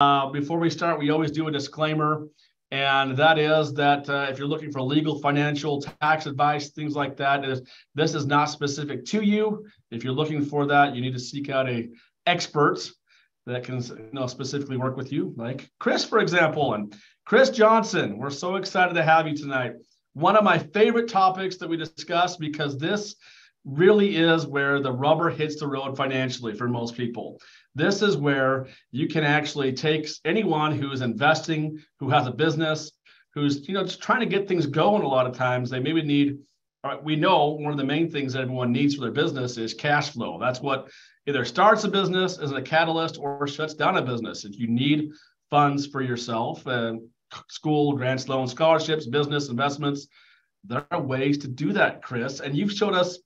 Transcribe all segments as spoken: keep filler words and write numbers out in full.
Uh, before we start, we always do a disclaimer, and that is that uh, if you're looking for legal, financial, tax advice, things like that, is this is not specific to you. If you're looking for that, you need to seek out a expert that can you know, specifically work with you, like Chris, for example, and Chris Johnson. We're so excited to have you tonight. One of my favorite topics that we discuss, because this really is where the rubber hits the road financially for most people. This is where you can actually take anyone who is investing, who has a business, who's you know just trying to get things going. A lot of times they maybe need, we know one of the main things that everyone needs for their business is cash flow. That's what either starts a business as a catalyst or shuts down a business. If you need funds for yourself, uh, school, grants, loans, scholarships, business, investments, there are ways to do that, Chris. And you've showed us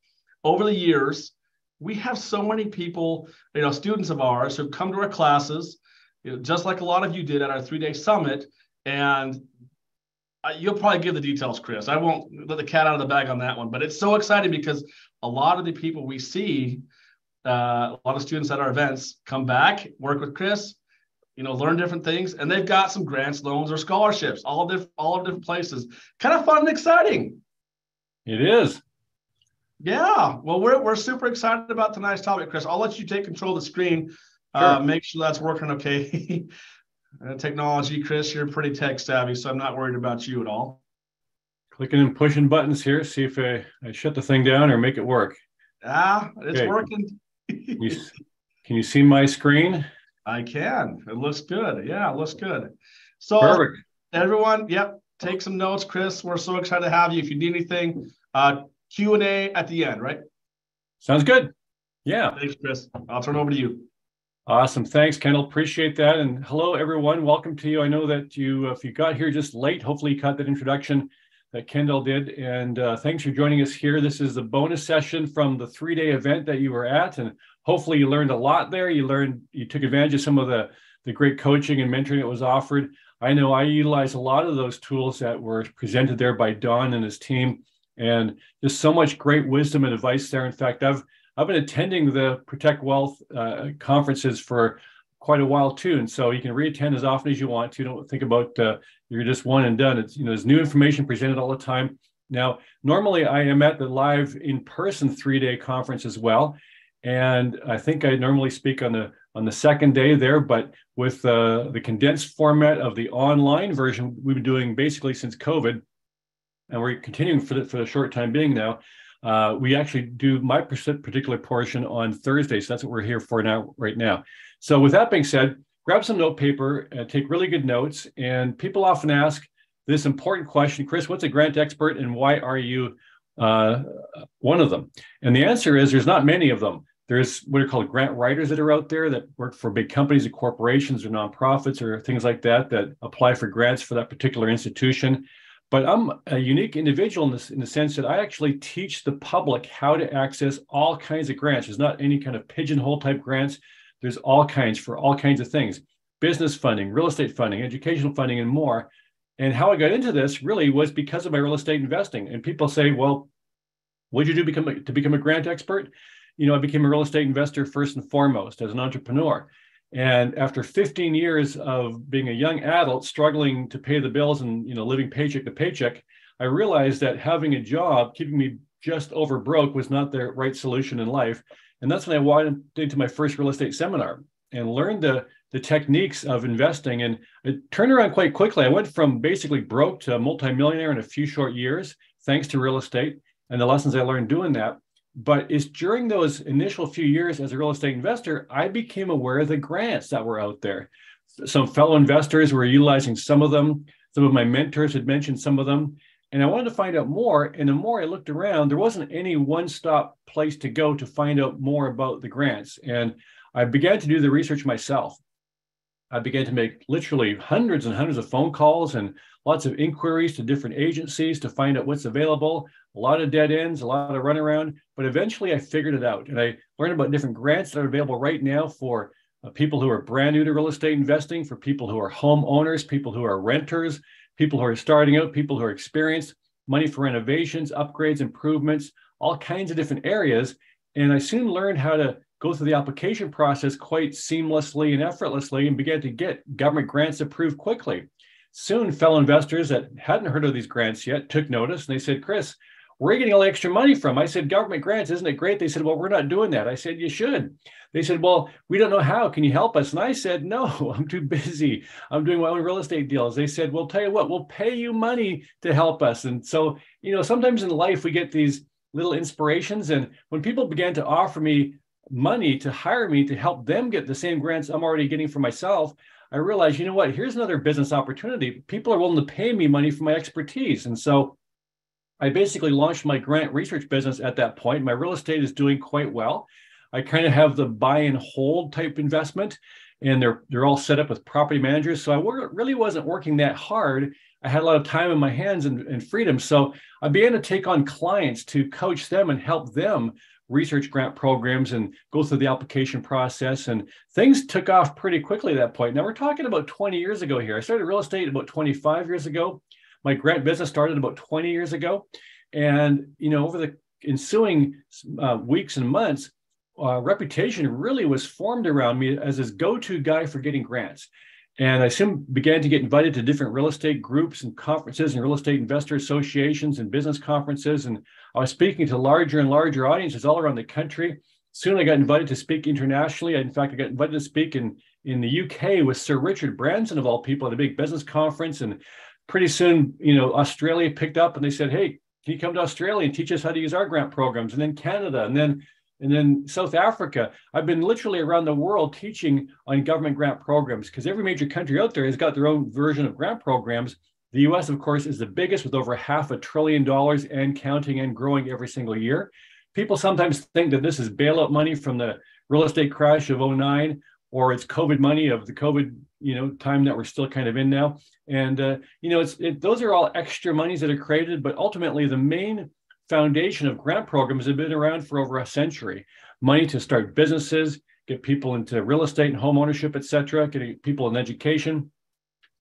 over the years, we have so many people, you know, students of ours who've come to our classes, you know, just like a lot of you did at our three-day summit. And I, you'll probably give the details, Chris. I won't let the cat out of the bag on that one, but it's so exciting because a lot of the people we see, uh, a lot of students at our events come back, work with Chris, you know, learn different things, and they've got some grants, loans, or scholarships, all diff- all of different places. Kind of fun and exciting. It is. Yeah, well, we're we're super excited about tonight's topic, Chris. I'll let you take control of the screen. Sure. Uh, make sure that's working okay. Technology, Chris, you're pretty tech savvy, so I'm not worried about you at all. Clicking and pushing buttons here. See if I, I shut the thing down or make it work. Ah, it's okay. Working. Can, you, can you see my screen? I can. It looks good. Yeah, it looks good. So perfect. Everyone, yep, take some notes, Chris. We're so excited to have you. If you need anything, uh, Q and A at the end, right? Sounds good. Yeah. Thanks, Chris. I'll turn it over to you. Awesome. Thanks, Kendall. Appreciate that. And hello, everyone. Welcome to you. I know that you, if you got here just late, hopefully you caught that introduction that Kendall did. And uh, thanks for joining us here. This is the bonus session from the three-day event that you were at. And hopefully you learned a lot there. You learned, you took advantage of some of the, the great coaching and mentoring that was offered. I know I utilized a lot of those tools that were presented there by Don and his team. And just so much great wisdom and advice there. In fact, I've I've been attending the Protect Wealth uh, conferences for quite a while too, and so you can reattend as often as you want to. Don't think about uh, you're just one and done. It's you know there's new information presented all the time. Now, normally I am at the live in-person three-day conference as well, and I think I normally speak on the on the second day there, but with uh, the condensed format of the online version we've been doing basically since COVID. And we're continuing for the, for the short time being now. Uh, we actually do my particular portion on Thursday. So that's what we're here for now, right now. So with that being said, grab some note paper, uh, take really good notes. And people often ask this important question, Chris, what's a grant expert and why are you uh, one of them? And the answer is there's not many of them. There's what are called grant writers that are out there that work for big companies or corporations or nonprofits or things like that, that apply for grants for that particular institution. But I'm a unique individual in, this, in the sense that I actually teach the public how to access all kinds of grants. There's not any kind of pigeonhole type grants. There's all kinds for all kinds of things, business funding, real estate funding, educational funding, and more. And how I got into this really was because of my real estate investing. And people say, well, what did you do become a, to become a grant expert? You know, I became a real estate investor first and foremost as an entrepreneur. And after fifteen years of being a young adult, struggling to pay the bills and you know living paycheck to paycheck, I realized that having a job, keeping me just over broke, was not the right solution in life. And that's when I walked into my first real estate seminar and learned the, the techniques of investing. And it turned around quite quickly. I went from basically broke to multimillionaire in a few short years, thanks to real estate and the lessons I learned doing that. But it's during those initial few years as a real estate investor, I became aware of the grants that were out there. Some fellow investors were utilizing some of them. Some of my mentors had mentioned some of them. And I wanted to find out more. And the more I looked around, there wasn't any one-stop place to go to find out more about the grants. And I began to do the research myself. I began to make literally hundreds and hundreds of phone calls and lots of inquiries to different agencies to find out what's available. A lot of dead ends, a lot of runaround, but eventually I figured it out. And I learned about different grants that are available right now for uh, people who are brand new to real estate investing, for people who are homeowners, people who are renters, people who are starting out, people who are experienced, money for renovations, upgrades, improvements, all kinds of different areas. And I soon learned how to go through the application process quite seamlessly and effortlessly and began to get government grants approved quickly. Soon, fellow investors that hadn't heard of these grants yet took notice, and they said, Chris, where are you getting all the extra money from? I said, government grants, isn't it great? They said, well, we're not doing that. I said, you should. They said, well, we don't know how. Can you help us? And I said, no, I'm too busy. I'm doing my own real estate deals. They said, well, tell you what, we'll pay you money to help us. And so, you know, sometimes in life we get these little inspirations. And when people began to offer me money to hire me to help them get the same grants I'm already getting for myself, I realized, you know what, here's another business opportunity. People are willing to pay me money for my expertise. And so I basically launched my grant research business at that point. My real estate is doing quite well. I kind of have the buy and hold type investment, and they're, they're all set up with property managers. So I wor- really wasn't working that hard. I had a lot of time in my hands and, and freedom. So I began to take on clients to coach them and help them research grant programs and go through the application process. And things took off pretty quickly at that point. Now, we're talking about twenty years ago here. I started real estate about twenty-five years ago. My grant business started about twenty years ago. And, you know, over the ensuing uh, weeks and months, uh, reputation really was formed around me as this go-to guy for getting grants. And I soon began to get invited to different real estate groups and conferences and real estate investor associations and business conferences. And I was speaking to larger and larger audiences all around the country. Soon I got invited to speak internationally. In fact, I got invited to speak in, in the U K with Sir Richard Branson, of all people, at a big business conference. And pretty soon, you know, Australia picked up and they said, hey, can you come to Australia and teach us how to use our grant programs? And then Canada, and then And then South Africa. I've been literally around the world teaching on government grant programs, because every major country out there has got their own version of grant programs. The U S, of course, is the biggest, with over half a trillion dollars and counting and growing every single year. People sometimes think that this is bailout money from the real estate crash of oh nine, or it's COVID money of the COVID, you know, time that we're still kind of in now. And, uh, you know, it's it, those are all extra monies that are created, but ultimately the main foundation of grant programs have been around for over a century. Money to start businesses, get people into real estate and home ownership, et cetera, getting people in education.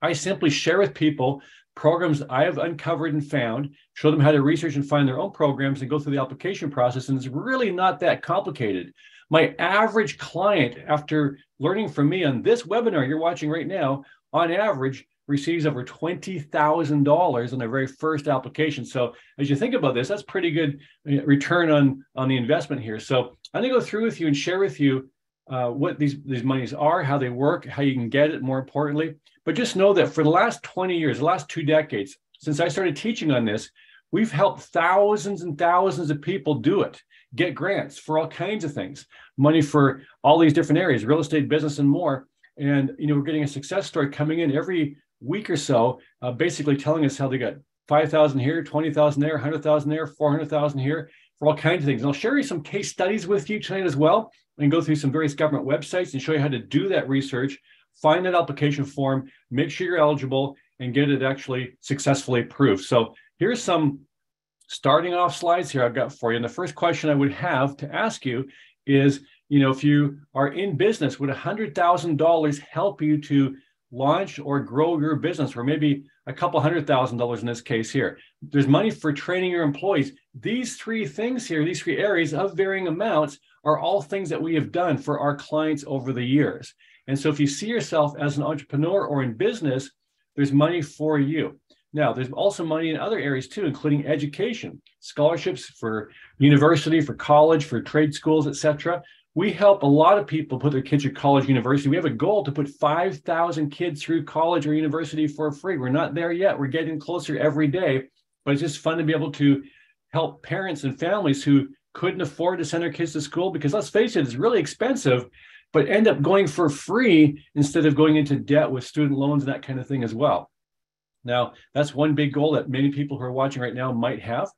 I simply share with people programs I have uncovered and found, show them how to research and find their own programs and go through the application process. And it's really not that complicated. My average client, after learning from me on this webinar you're watching right now, on average, receives over twenty thousand dollars on their very first application. So as you think about this, that's pretty good return on, on the investment here. So I'm going to go through with you and share with you uh, what these, these monies are, how they work, how you can get it, more importantly. But just know that for the last twenty years, the last two decades, since I started teaching on this, we've helped thousands and thousands of people do it, get grants for all kinds of things, money for all these different areas, real estate, business, and more. And, you know, we're getting a success story coming in every week or so, uh, basically telling us how they got five thousand here, twenty thousand there, one hundred thousand there, four hundred thousand here, for all kinds of things. And I'll share you some case studies with you tonight as well, and go through some various government websites and show you how to do that research, find that application form, make sure you're eligible, and get it actually successfully approved. So here's some starting off slides here I've got for you. And the first question I would have to ask you is, you know, if you are in business, would one hundred thousand dollars help you to launch or grow your business, or maybe a couple hundred thousand dollars in this case here? There's money for training your employees. These three things here, these three areas of varying amounts, are all things that we have done for our clients over the years. And so if you see yourself as an entrepreneur or in business, there's money for you. Now, there's also money in other areas too, including education, scholarships for university, for college, for trade schools, et cetera. We help a lot of people put their kids through college, university. We have a goal to put five thousand kids through college or university for free. We're not there yet. We're getting closer every day, but it's just fun to be able to help parents and families who couldn't afford to send their kids to school, because let's face it, it's really expensive, but end up going for free instead of going into debt with student loans and that kind of thing as well. Now, that's one big goal that many people who are watching right now might have.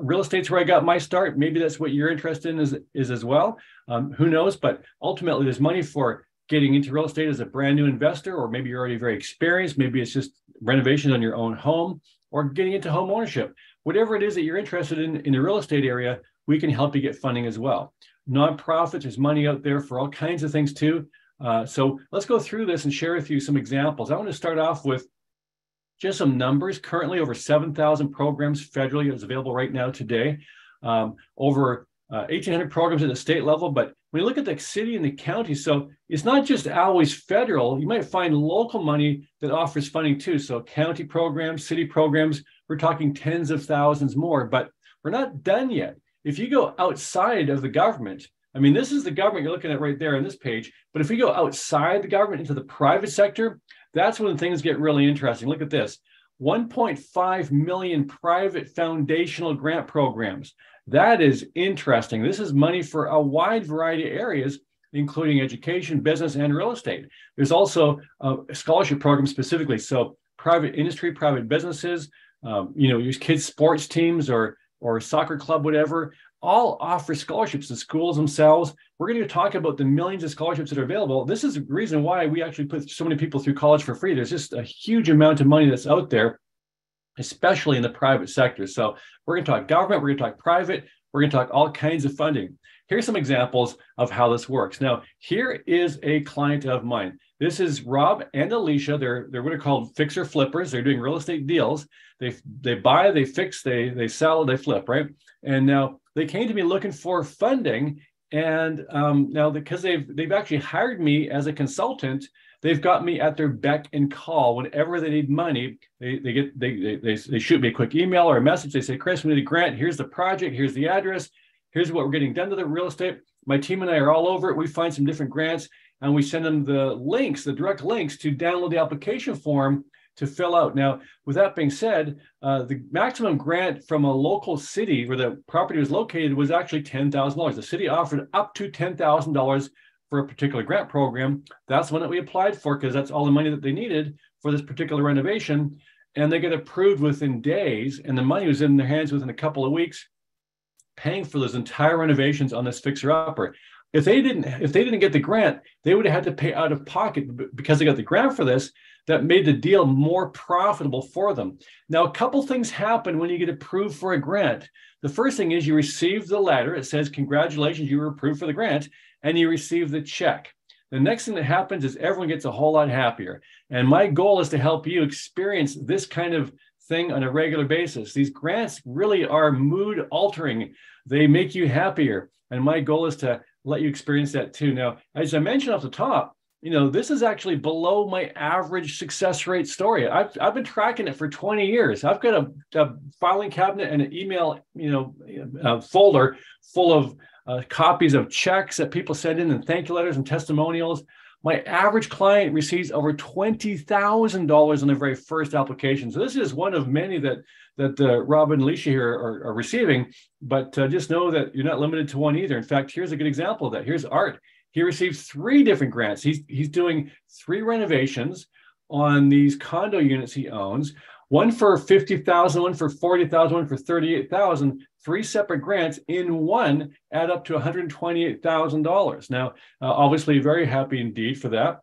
Real estate's where I got my start. Maybe that's what you're interested in is, is as well. Um, who knows? But ultimately, there's money for getting into real estate as a brand new investor, or maybe you're already very experienced. Maybe it's just renovations on your own home, or getting into home ownership. Whatever it is that you're interested in in the real estate area, we can help you get funding as well. Nonprofits, there's money out there for all kinds of things too. Uh, so let's go through this and share with you some examples. I want to start off with just some numbers. Currently, over seven thousand programs federally is available right now today. Um, over uh, eighteen hundred programs at the state level, but When you look at the city and the county, so it's not just always federal. You might find local money that offers funding too. So county programs, city programs, we're talking tens of thousands more, but we're not done yet. If you go outside of the government, I mean, this is the government you're looking at right there on this page, but if we go outside the government into the private sector, that's when things get really interesting. Look at this, one point five million private foundational grant programs. That is interesting. This is money for a wide variety of areas, including education, business, and real estate. There's also a scholarship program specifically. So private industry, private businesses, um, you know, use kids' sports teams or, or soccer club, whatever, all offer scholarships to schools themselves. We're going to talk about the millions of scholarships that are available. This is the reason why we actually put so many people through college for free. There's just a huge amount of money that's out there, especially in the private sector. So we're going to talk government, we're going to talk private, we're going to talk all kinds of funding. Here's some examples of how this works. Now, here is a client of mine. This is Rob and Alicia. They're, they're what are called fixer flippers. They're doing real estate deals. They, they buy, they fix, they, they sell, they flip, right? And now they came to me looking for funding. And um, now because they've, they've actually hired me as a consultant, they've got me at their beck and call. Whenever they need money, they they get they they they, they shoot me a quick email or a message. They say, "Chris, we need a grant. Here's the project. Here's the address. Here's what we're getting done to the real estate." My team and I are all over it. We find some different grants and we send them the links, the direct links to download the application form to fill out. Now, with that being said, uh, the maximum grant from a local city where the property was located was actually ten thousand dollars. The city offered up to ten thousand dollars for a particular grant program. That's one that we applied for because that's all the money that they needed for this particular renovation. And they get approved within days. And the money was in their hands within a couple of weeks, paying for those entire renovations on this fixer-upper. If they didn't, if they didn't get the grant, they would have had to pay out of pocket because they got the grant for this. That made the deal more profitable for them. Now, a couple things happen when you get approved for a grant. The first thing is you receive the letter. It says, "Congratulations, you were approved for the grant," and you receive the check. The next thing that happens is everyone gets a whole lot happier. And my goal is to help you experience this kind of thing on a regular basis. These grants really are mood altering. They make you happier. And my goal is to let you experience that too. Now, as I mentioned off the top, you know, this is actually below my average success rate story. I've, I've been tracking it for twenty years. I've got a, a filing cabinet and an email, you know, uh, folder full of uh, copies of checks that people send in and thank you letters and testimonials. My average client receives over twenty thousand dollars on their very first application. So this is one of many that that uh, Rob and Alicia here are, are receiving, but uh, just know that you're not limited to one either. In fact, here's a good example of that. Here's Art. He received three different grants. He's, he's doing three renovations on these condo units he owns, one for fifty thousand dollars, one for forty thousand dollars, one for thirty-eight thousand dollars. Three separate grants in one add up to one hundred twenty-eight thousand dollars. Now, uh, obviously very happy indeed for that.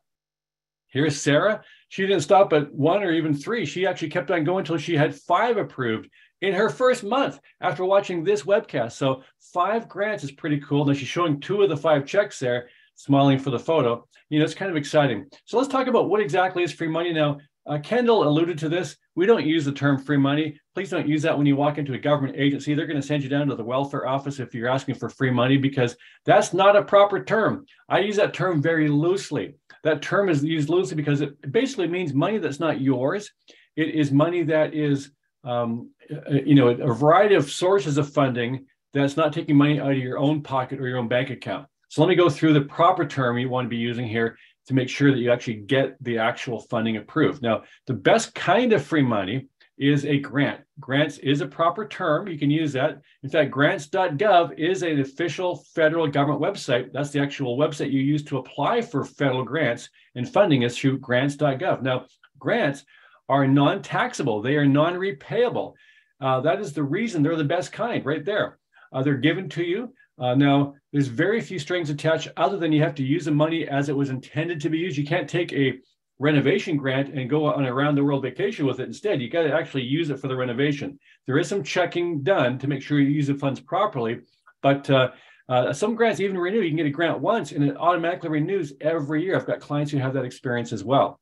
Here's Sarah. She didn't stop at one or even three. She actually kept on going until she had five approved in her first month after watching this webcast. So five grants is pretty cool. Now she's showing two of the five checks there, smiling for the photo. You know, it's kind of exciting. So let's talk about what exactly is free money now. Uh, Kendall alluded to this. We don't use the term free money. Please don't use that when you walk into a government agency. They're going to send you down to the welfare office if you're asking for free money, because that's not a proper term. I use that term very loosely. That term is used loosely because it basically means money that's not yours. It is money that is, um, you know, a variety of sources of funding that's not taking money out of your own pocket or your own bank account. So let me go through the proper term you want to be using here to make sure that you actually get the actual funding approved. Now, the best kind of free money is a grant. Grants is a proper term. You can use that. In fact, grants dot gov is an official federal government website. That's the actual website you use to apply for federal grants, and funding is through grants dot gov. Now, grants are non-taxable. They are non-repayable. Uh, that is the reason they're the best kind right there. Uh, they're given to you. Uh, now, there's very few strings attached other than you have to use the money as it was intended to be used. You can't take a renovation grant and go on a round the world vacation with it. Instead, you got to actually use it for the renovation. There is some checking done to make sure you use the funds properly, but uh, uh, some grants even renew. You can get a grant once and it automatically renews every year. I've got clients who have that experience as well.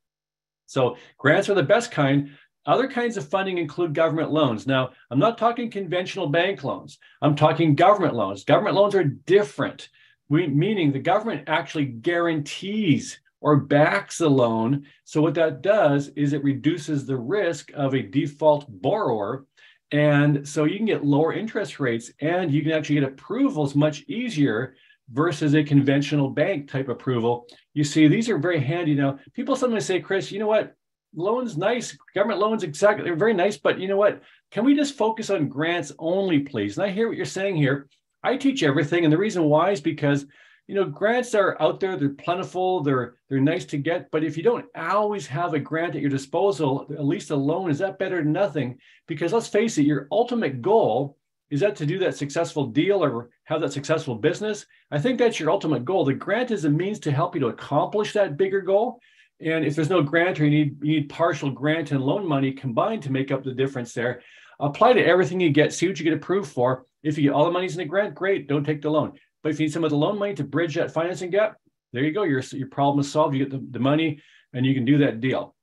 So grants are the best kind. Other kinds of funding include government loans. Now, I'm not talking conventional bank loans. I'm talking government loans. Government loans are different. we, meaning the government actually guarantees or backs the loan. So what that does is it reduces the risk of a default borrower. And so you can get lower interest rates and you can actually get approvals much easier versus a conventional bank type approval. You see, these are very handy. Now, people sometimes say, Chris, you know what? Loans, nice. Government loans, exactly. They're very nice. But you know what? Can we just focus on grants only, please? And I hear what you're saying here. I teach everything. And the reason why is because, you know, grants are out there. They're plentiful. They're, they're nice to get. But if you don't always have a grant at your disposal, at least a loan, is that better than nothing? Because let's face it, your ultimate goal is that to do that successful deal or have that successful business. I think that's your ultimate goal. The grant is a means to help you to accomplish that bigger goal. And if there's no grant, or you need, you need partial grant and loan money combined to make up the difference there, apply to everything you get, see what you get approved for. If you get all the money's in the grant, great, don't take the loan. But if you need some of the loan money to bridge that financing gap, there you go, your, your problem is solved, you get the, the money and you can do that deal.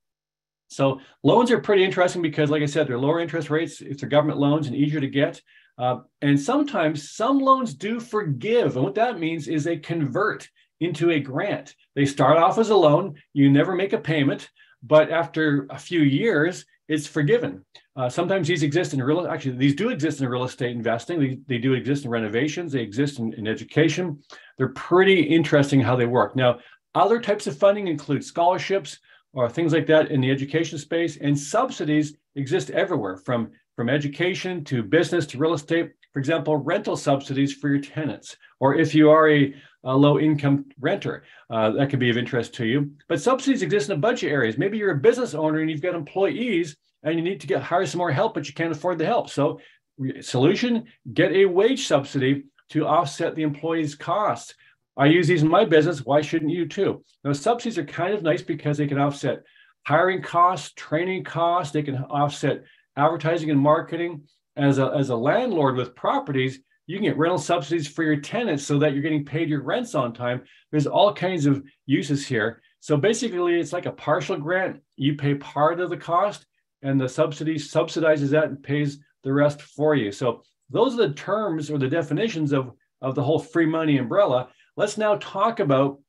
So loans are pretty interesting because, like I said, they're lower interest rates if they're government loans and easier to get. Uh, and sometimes some loans do forgive. And what that means is they convert into a grant. They start off as a loan, you never make a payment, but after a few years, it's forgiven. Uh, sometimes these exist in real, actually these do exist in real estate investing. They, they do exist in renovations, they exist in, in education. They're pretty interesting how they work. Now, other types of funding include scholarships or things like that in the education space, and subsidies exist everywhere from, from education to business to real estate. For example, rental subsidies for your tenants, or if you are a, a low-income renter, uh, that could be of interest to you. But subsidies exist in a bunch of areas. Maybe you're a business owner and you've got employees and you need to get hire some more help, but you can't afford the help. So solution, get a wage subsidy to offset the employee's costs. I use these in my business. Why shouldn't you too? Now, subsidies are kind of nice because they can offset hiring costs, training costs. They can offset advertising and marketing. As a, as a landlord with properties, you can get rental subsidies for your tenants so that you're getting paid your rents on time. There's all kinds of uses here. So basically, it's like a partial grant. You pay part of the cost, and the subsidy subsidizes that and pays the rest for you. So those are the terms or the definitions of, of the whole free money umbrella. Let's now talk about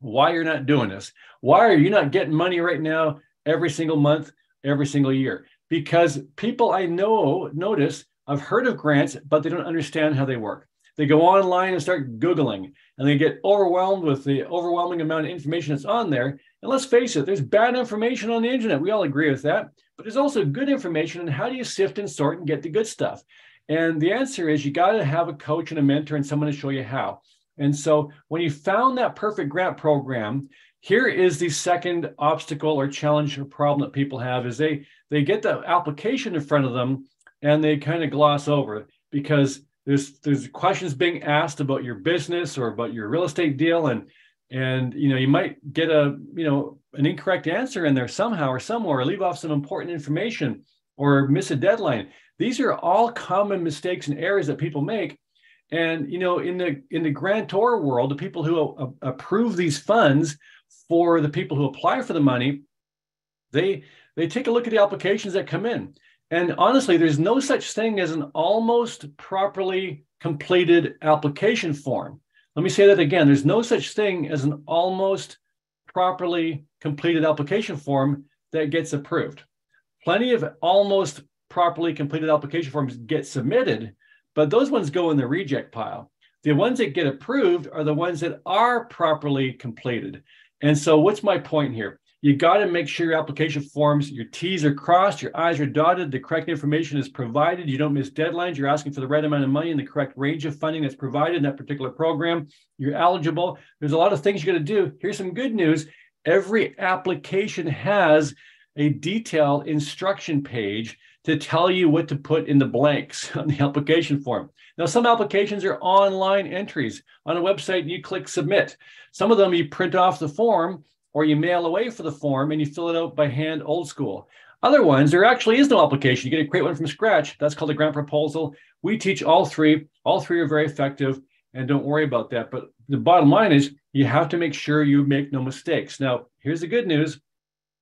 why you're not doing this. Why are you not getting money right now every single month, every single year? Because people I know, notice, I've heard of grants, but they don't understand how they work. They go online and start Googling, and they get overwhelmed with the overwhelming amount of information that's on there. And let's face it, there's bad information on the internet. We all agree with that. But there's also good information, and how do you sift and sort and get the good stuff? And the answer is you got to have a coach and a mentor and someone to show you how. And so when you found that perfect grant program, here is the second obstacle or challenge or problem that people have is they, they get the application in front of them and they kind of gloss over it because there's, there's questions being asked about your business or about your real estate deal. And, and, you know, you might get a, you know, an incorrect answer in there somehow or somewhere, or leave off some important information or miss a deadline. These are all common mistakes and errors that people make. And, you know, in the, in the grantor world, the people who a, a, approve these funds for the people who apply for the money, they, they take a look at the applications that come in. And honestly, there's no such thing as an almost properly completed application form. Let me say that again. There's no such thing as an almost properly completed application form that gets approved. Plenty of almost properly completed application forms get submitted, but those ones go in the reject pile. The ones that get approved are the ones that are properly completed. And so what's my point here? You got to make sure your application forms, your T's are crossed, your I's are dotted, the correct information is provided, you don't miss deadlines, you're asking for the right amount of money and the correct range of funding that's provided in that particular program, you're eligible. There's a lot of things you got to do. Here's some good news. Every application has a detailed instruction page to tell you what to put in the blanks on the application form. Now, some applications are online entries on a website and you click submit. Some of them you print off the form or you mail away for the form and you fill it out by hand, old school. Other ones, there actually is no application. You get to create one from scratch. That's called a grant proposal. We teach all three. All three are very effective and don't worry about that. But the bottom line is you have to make sure you make no mistakes. Now, here's the good news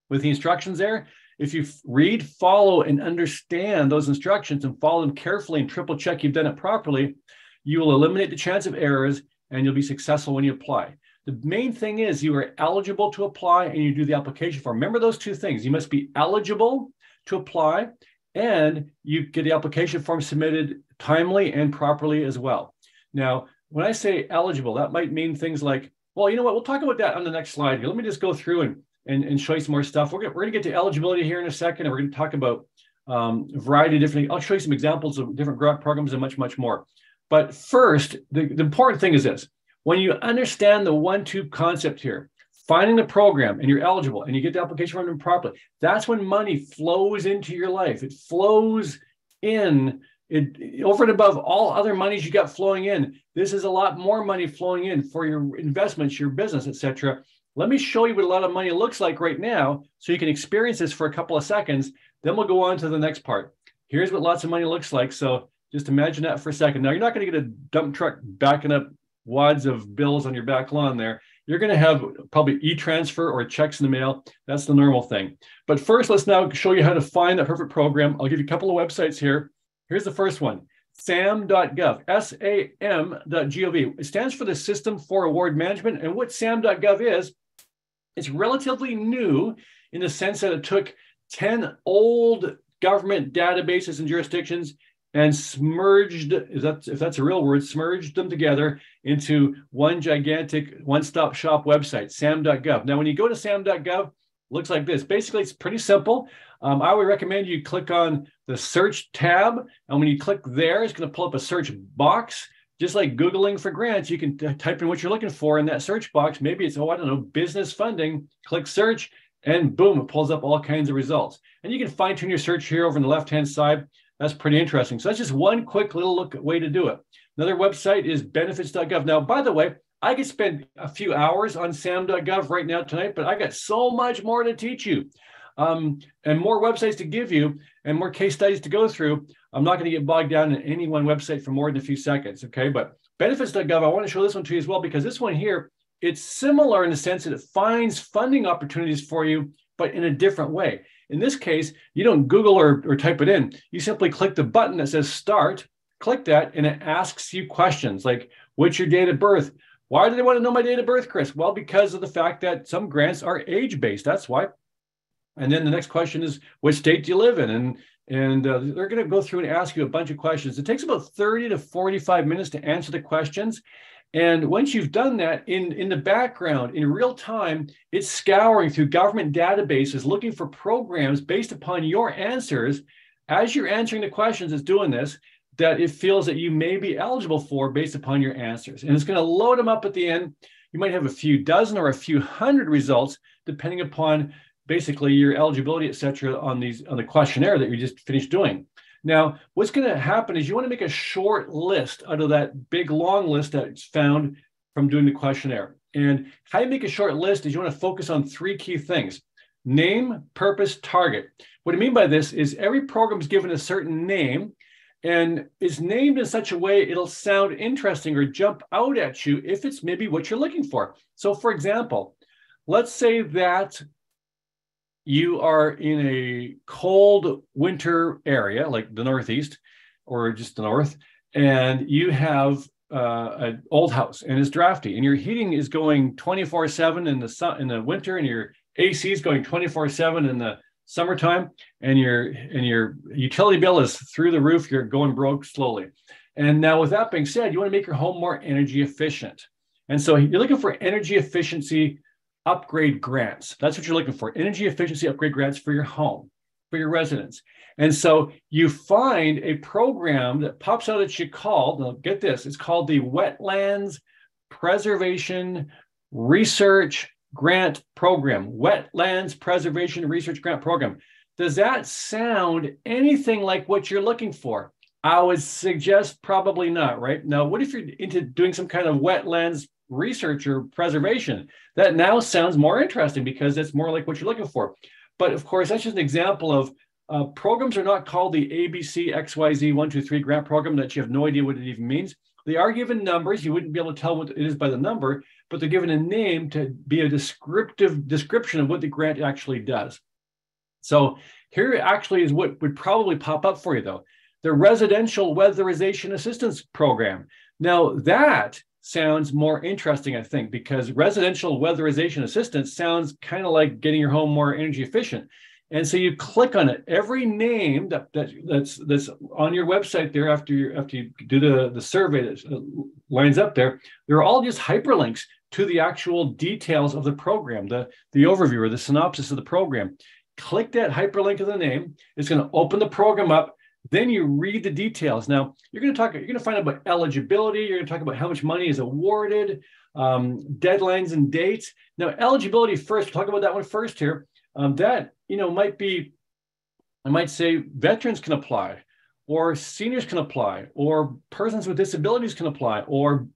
with the instructions there. If you read, follow, and understand those instructions and follow them carefully and triple check you've done it properly, you will eliminate the chance of errors and you'll be successful when you apply. The main thing is you are eligible to apply and you do the application form. Remember those two things. You must be eligible to apply and you get the application form submitted timely and properly as well. Now, when I say eligible, that might mean things like, well, you know what, we'll talk about that on the next slide here. Let me just go through and, and, and show you some more stuff. We're, we're gonna get to eligibility here in a second, and we're gonna talk about um, a variety of different, I'll show you some examples of different grant programs and much, much more. But first, the, the important thing is this. When you understand the one-two concept here, finding the program and you're eligible and you get the application form properly, that's when money flows into your life. It flows in it, over and above all other monies you got flowing in. This is a lot more money flowing in for your investments, your business, et cetera. Let me show you what a lot of money looks like right now so you can experience this for a couple of seconds. Then we'll go on to the next part. Here's what lots of money looks like. So just imagine that for a second. Now, you're not going to get a dump truck backing up wads of bills on your back lawn there. You're going to have probably e-transfer or checks in the mail. That's the normal thing. But first, let's now show you how to find that perfect program. I'll give you a couple of websites here. Here's the first one, S A M dot gov, S A M dot gov. It stands for the System for Award Management. And what S A M dot gov is, it's relatively new in the sense that it took ten old government databases and jurisdictions and smurged, if that's, if that's a real word, smurged them together into one gigantic one-stop shop website, S A M dot gov. Now, when you go to S A M dot gov, it looks like this. Basically, it's pretty simple. Um, I would recommend you click on the search tab, and when you click there, it's going to pull up a search box. Just like Googling for grants, you can type in what you're looking for in that search box. Maybe it's, oh, I don't know, business funding. Click search, and boom, it pulls up all kinds of results. And you can fine-tune your search here over on the left-hand side. That's pretty interesting. So that's just one quick little look way to do it. Another website is benefits dot gov. Now, by the way, I could spend a few hours on S A M dot gov right now tonight, but I got so much more to teach you um, and more websites to give you and more case studies to go through. I'm not going to get bogged down in any one website for more than a few seconds, okay? But benefits dot gov, I want to show this one to you as well, because this one here, it's similar in the sense that it finds funding opportunities for you, but in a different way. In this case, you don't Google or, or type it in. You simply click the button that says start, click that, and it asks you questions like, what's your date of birth? Why do they want to know my date of birth, Chris? Well, because of the fact that some grants are age-based, that's why. And then the next question is, what state do you live in? And, and uh, they're going to go through and ask you a bunch of questions. It takes about thirty to forty-five minutes to answer the questions. And once you've done that, in, in the background, in real time, it's scouring through government databases, looking for programs based upon your answers. As you're answering the questions, it's doing this, that it feels that you may be eligible for based upon your answers. And it's going to load them up at the end. You might have a few dozen or a few hundred results, depending upon basically your eligibility, et cetera, on, these, on the questionnaire that you just finished doing. Now, what's going to happen is you want to make a short list out of that big, long list that's found from doing the questionnaire. And how you make a short list is you want to focus on three key things: name, purpose, target. What I mean by this is every program is given a certain name and is named in such a way it'll sound interesting or jump out at you if it's maybe what you're looking for. So, for example, let's say that you are in a cold winter area, like the Northeast or just the North, and you have uh, an old house and it's drafty and your heating is going twenty-four seven in the sun, in the winter, and your A C is going twenty-four seven in the summertime, and your, and your utility bill is through the roof. You're going broke slowly. And now with that being said, you want to make your home more energy efficient. And so you're looking for energy efficiency upgrade grants. That's what you're looking for. Energy efficiency upgrade grants for your home, for your residence. And so you find a program that pops out that you called, now get this, it's called the Wetlands Preservation Research Grant Program. Wetlands Preservation Research Grant Program. Does that sound anything like what you're looking for? I would suggest probably not, right? Now, what if you're into doing some kind of wetlands research or preservation? That now sounds more interesting because that's more like what you're looking for. But of course, that's just an example of uh, programs are not called the A B C X Y Z one two three grant program that you have no idea what it even means. They are given numbers. You wouldn't be able to tell what it is by the number, but they're given a name to be a descriptive description of what the grant actually does. So here actually is what would probably pop up for you though. The Residential Weatherization Assistance Program. Now that sounds more interesting, I think, because residential weatherization assistance sounds kind of like getting your home more energy efficient. And so you click on it. Every name that, that that's that's on your website there after you after you do the, the survey that lines up there, they're all just hyperlinks to the actual details of the program, the, the overview or the synopsis of the program. Click that hyperlink of the name. It's going to open the program up. Then you read the details. Now you're going to talk. You're going to find out about eligibility. You're going to talk about how much money is awarded, um, deadlines and dates. Now eligibility first. We'll talk about that one first here. Um, that you know might be, I might say, veterans can apply, or seniors can apply, or persons with disabilities can apply, or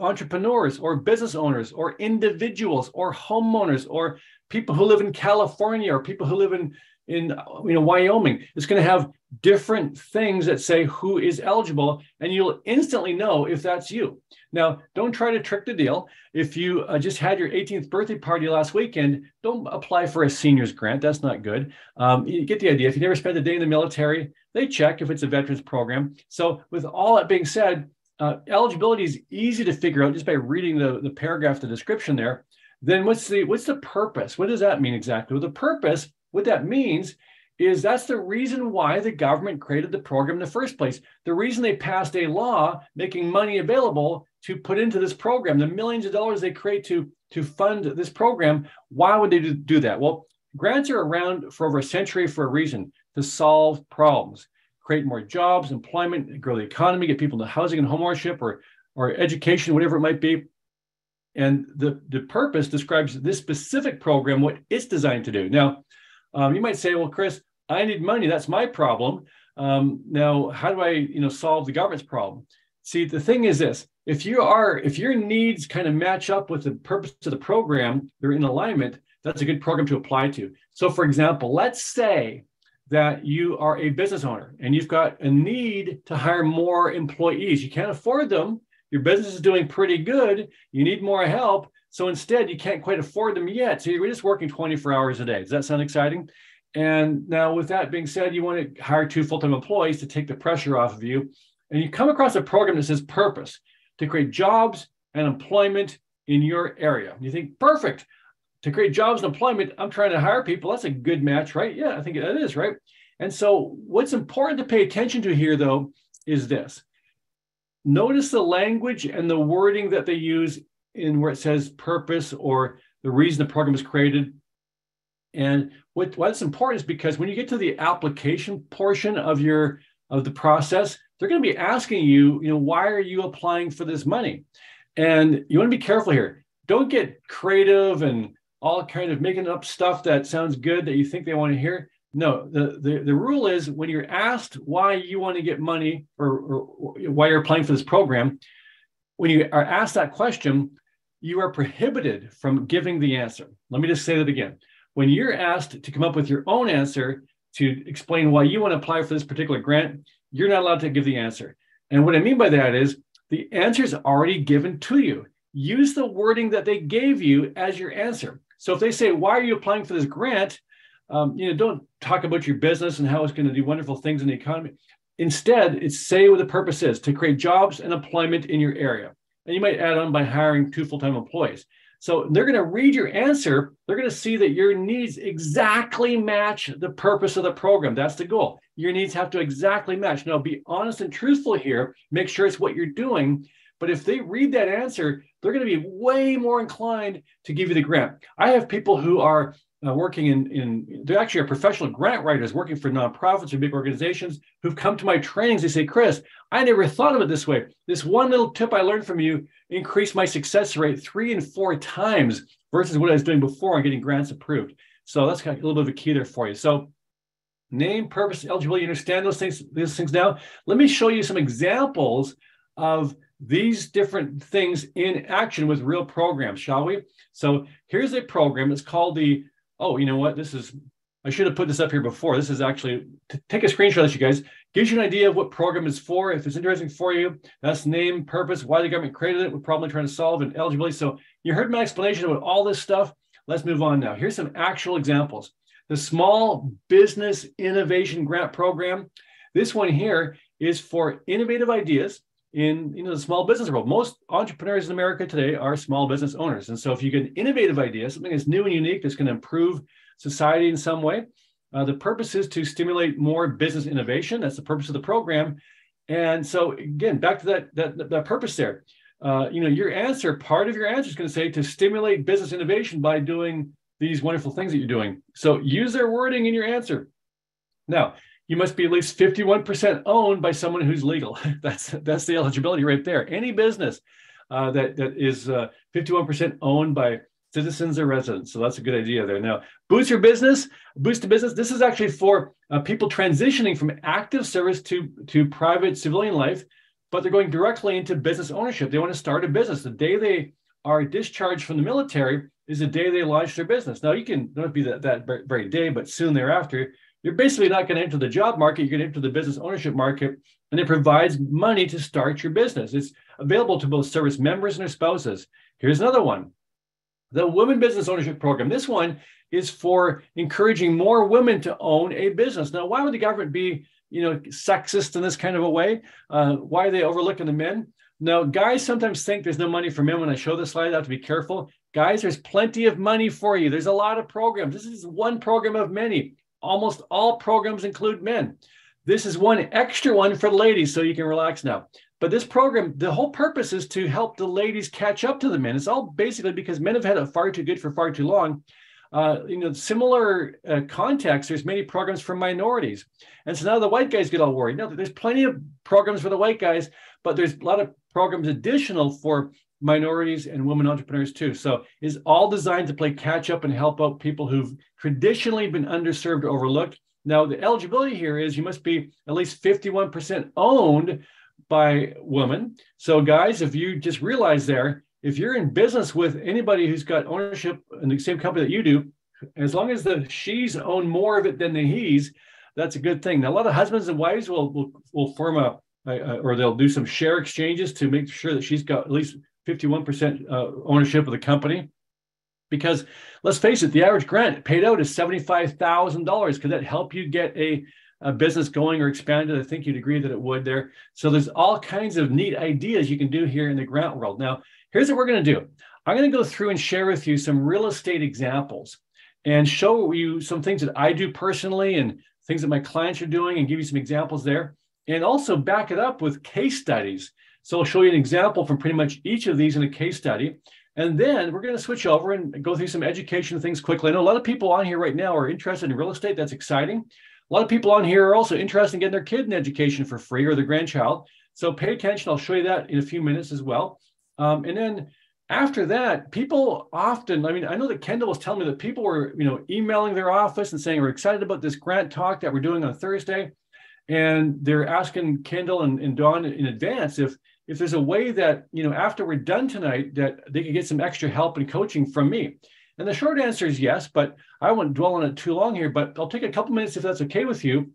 entrepreneurs, or business owners, or individuals, or homeowners, or people who live in California, or people who live in in you know Wyoming. It's going to have different things that say who is eligible, and you'll instantly know if that's you. Now, don't try to trick the deal. If you uh, just had your eighteenth birthday party last weekend, don't apply for a senior's grant. That's not good. Um, you get the idea. If you never spent a day in the military, they check if it's a veterans program. So with all that being said, uh, eligibility is easy to figure out just by reading the, the paragraph, the description there. Then what's the, what's the purpose? What does that mean exactly? Well, the purpose, what that means is that's the reason why the government created the program in the first place. The reason they passed a law making money available to put into this program, the millions of dollars they create to, to fund this program, why would they do that? Well, grants are around for over a century for a reason, to solve problems, create more jobs, employment, grow the economy, get people into housing and homeownership or, or education, whatever it might be. And the, the purpose describes this specific program, what it's designed to do. Now, Um, you might say, well, Chris, I need money. That's my problem. Um, now, how do I, you know, solve the government's problem? See, the thing is this, if you are, if your needs kind of match up with the purpose of the program, they're in alignment, that's a good program to apply to. So for example, let's say that you are a business owner and you've got a need to hire more employees. You can't afford them. Your business is doing pretty good. You need more help. So instead, you can't quite afford them yet. So you're just working twenty-four hours a day. Does that sound exciting? And now with that being said, you want to hire two full-time employees to take the pressure off of you. And you come across a program that says purpose, to create jobs and employment in your area. You think, perfect, to create jobs and employment, I'm trying to hire people. That's a good match, right? Yeah, I think that is, right? And so what's important to pay attention to here, though, is this. Notice the language and the wording that they use in where it says purpose or the reason the program is created. And what, what's important is because when you get to the application portion of your of the process, they're going to be asking you, you know, why are you applying for this money? And you want to be careful here. Don't get creative and all kind of making up stuff that sounds good that you think they want to hear. No, the, the, the rule is when you're asked why you want to get money or, or, or why you're applying for this program, when you are asked that question, you are prohibited from giving the answer. Let me just say that again. When you're asked to come up with your own answer to explain why you want to apply for this particular grant, you're not allowed to give the answer. And what I mean by that is the answer is already given to you. Use the wording that they gave you as your answer. So if they say, why are you applying for this grant? Um, you know, don't talk about your business and how it's going to do wonderful things in the economy. Instead, it's say what the purpose is, to create jobs and employment in your area. And you might add on by hiring two full-time employees. So they're going to read your answer. They're going to see that your needs exactly match the purpose of the program. That's the goal. Your needs have to exactly match. Now, be honest and truthful here. Make sure it's what you're doing. But if they read that answer, they're going to be way more inclined to give you the grant. I have people who are Uh, working in, in, they actually are professional grant writers working for nonprofits or big organizations who've come to my trainings. They say, Chris, I never thought of it this way. This one little tip I learned from you increased my success rate three and four times versus what I was doing before on getting grants approved. So that's kind of a little bit of a key there for you. So name, purpose, eligibility, understand those things, these things now. Let me show you some examples of these different things in action with real programs, shall we? So here's a program. It's called the Oh, you know what? This is, I should have put this up here before. This is actually, take a screenshot of this, you guys. Gives you an idea of what program it's for. If it's interesting for you, that's name, purpose, why the government created it, what problem they're trying to solve, and eligibility. So you heard my explanation about all this stuff. Let's move on now. Here's some actual examples. The Small Business Innovation Grant Program. This one here is for innovative ideas in you know the small business world. Most entrepreneurs in America today are small business owners. And so if you get an innovative idea, something that's new and unique, that's going to improve society in some way, uh, the purpose is to stimulate more business innovation. That's the purpose of the program. And so again, back to that, that, that purpose there. Uh, you know, your answer, part of your answer is going to say to stimulate business innovation by doing these wonderful things that you're doing. So use their wording in your answer. Now, you must be at least fifty-one percent owned by someone who's legal. That's that's the eligibility right there. Any business uh, that, that is uh, fifty-one percent owned by citizens or residents. So that's a good idea there. Now, boost your business, boost the business. This is actually for uh, people transitioning from active service to, to private civilian life, but they're going directly into business ownership. They want to start a business. The day they are discharged from the military is the day they launch their business. Now, you can not be that, that very day, but soon thereafter, you're basically not going to enter the job market. You're going to enter the business ownership market, and it provides money to start your business. It's available to both service members and their spouses. Here's another one, the Women Business Ownership Program. This one is for encouraging more women to own a business. Now, why would the government be you know, sexist in this kind of a way? Uh, why are they overlooking the men? Now, guys sometimes think there's no money for men. When I show this slide, I have to be careful. Guys, there's plenty of money for you. There's a lot of programs. This is one program of many. Almost all programs include men. This is one extra one for ladies, so you can relax now. But this program, the whole purpose is to help the ladies catch up to the men. It's all basically because men have had it far too good for far too long. Uh, you know, similar uh, contexts, there's many programs for minorities. And so now the white guys get all worried. No, there's plenty of programs for the white guys, but there's a lot of programs additional for minorities and women entrepreneurs too. So it's all designed to play catch up and help out people who've traditionally been underserved or overlooked. Now, the eligibility here is you must be at least fifty-one percent owned by women. So guys, if you just realize there, if you're in business with anybody who's got ownership in the same company that you do, as long as the she's own more of it than the he's, that's a good thing. Now, a lot of husbands and wives will will, will form a, a, or they'll do some share exchanges to make sure that she's got at least fifty-one percent uh, ownership of the company. Because let's face it, the average grant paid out is seventy-five thousand dollars. Could that help you get a, a business going or expanded? I think you'd agree that it would there. So there's all kinds of neat ideas you can do here in the grant world. Now, here's what we're going to do. I'm going to go through and share with you some real estate examples and show you some things that I do personally and things that my clients are doing and give you some examples there, and also back it up with case studies. So I'll show you an example from pretty much each of these in a case study. And then we're going to switch over and go through some education things quickly. I know a lot of people on here right now are interested in real estate. That's exciting. A lot of people on here are also interested in getting their kid an education for free or their grandchild. So pay attention. I'll show you that in a few minutes as well. Um, and then after that, people often, I mean, I know that Kendall was telling me that people were, you know, emailing their office and saying, we're excited about this grant talk that we're doing on Thursday. And they're asking Kendall and, and Don in advance if, if there's a way that, you know, after we're done tonight, that they could get some extra help and coaching from me. And the short answer is yes, but I won't dwell on it too long here, but I'll take a couple minutes if that's okay with you.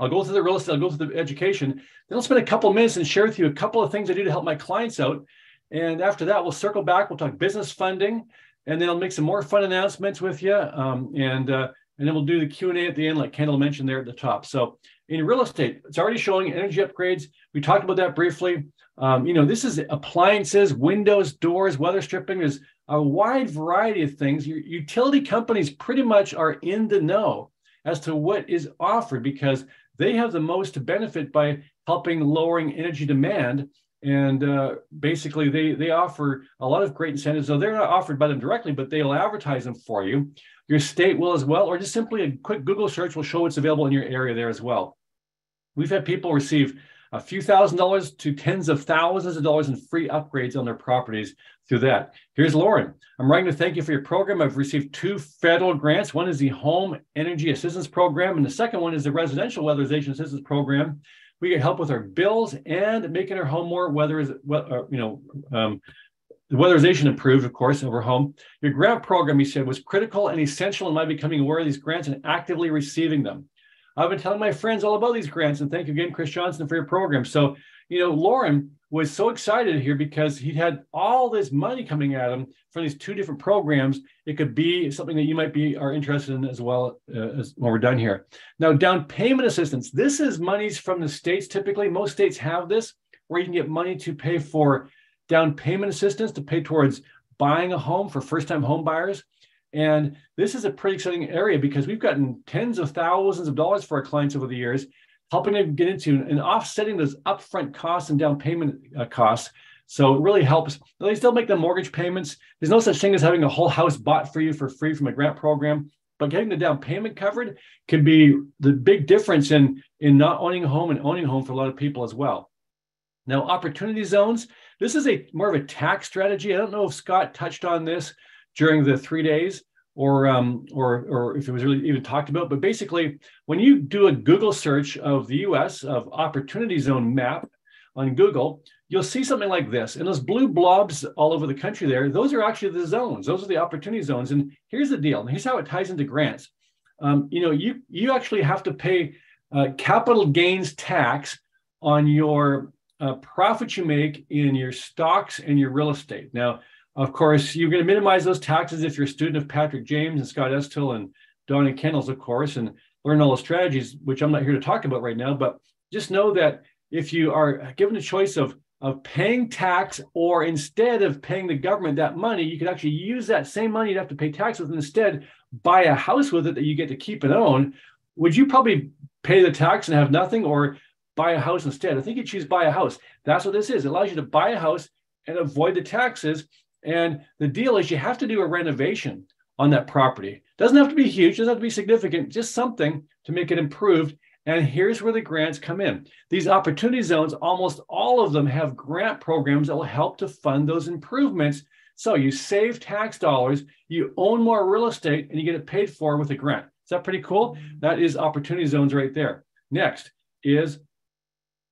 I'll go through the real estate, I'll go through the education, then I'll spend a couple minutes and share with you a couple of things I do to help my clients out. And after that, we'll circle back, we'll talk business funding, and then I'll make some more fun announcements with you. Um, and, uh, and then we'll do the Q and A at the end, like Kendall mentioned there at the top. So in real estate, it's already showing energy upgrades. We talked about that briefly. Um, you know, this is appliances, windows, doors, weather stripping. There's a wide variety of things. Your utility companies pretty much are in the know as to what is offered because they have the most to benefit by helping lowering energy demand. And uh, basically, they, they offer a lot of great incentives. So they're not offered by them directly, but they'll advertise them for you. Your state will as well, or just simply a quick Google search will show what's available in your area there as well. We've had people receive a few thousand dollars to tens of thousands of dollars in free upgrades on their properties through that. Here's Lauren. I'm writing to thank you for your program. I've received two federal grants. One is the Home Energy Assistance Program, and the second one is the Residential Weatherization Assistance Program. We get help with our bills and making our home more weather, you know, um, the weatherization improved, of course, over home. Your grant program, he said, was critical and essential in my becoming aware of these grants and actively receiving them. I've been telling my friends all about these grants, and thank you again, Chris Johnson, for your program. So, you know, Lauren was so excited here because he had all this money coming at him from these two different programs. It could be something that you might be are interested in as well uh, as when we're done here. Now, down payment assistance. This is monies from the states. Typically, most states have this. where you can get money to pay for down payment assistance to pay towards buying a home for first-time home buyers. And this is a pretty exciting area because we've gotten tens of thousands of dollars for our clients over the years, helping them get into and offsetting those upfront costs and down payment uh, costs. So it really helps. They still make the mortgage payments. There's no such thing as having a whole house bought for you for free from a grant program, but getting the down payment covered can be the big difference in, in not owning a home and owning a home for a lot of people as well. Now, opportunity zones, this is a more of a tax strategy. I don't know if Scott touched on this during the three days or, um, or, or if it was really even talked about, but basically when you do a Google search of the U S of opportunity zone map on Google, you'll see something like this. And those blue blobs all over the country there, those are actually the zones. Those are the opportunity zones. And here's the deal. And here's how it ties into grants. Um, you know, you, you actually have to pay uh, capital gains tax on your uh, profits you make in your stocks and your real estate. Now, of course, you're going to minimize those taxes if you're a student of Patrick James and Scott Estill and Don and Kendall's, of course, and learn all the strategies, which I'm not here to talk about right now. But just know that if you are given a choice of, of paying tax or instead of paying the government that money, you could actually use that same money you'd have to pay tax with and instead buy a house with it that you get to keep and own. Would you probably pay the tax and have nothing or buy a house instead? I think you choose buy a house. That's what this is. It allows you to buy a house and avoid the taxes. And the deal is you have to do a renovation on that property. It doesn't have to be huge, doesn't have to be significant, just something to make it improved. And here's where the grants come in. These opportunity zones, almost all of them have grant programs that will help to fund those improvements. So you save tax dollars, you own more real estate, and you get it paid for with a grant. Is that pretty cool? That is opportunity zones right there. Next is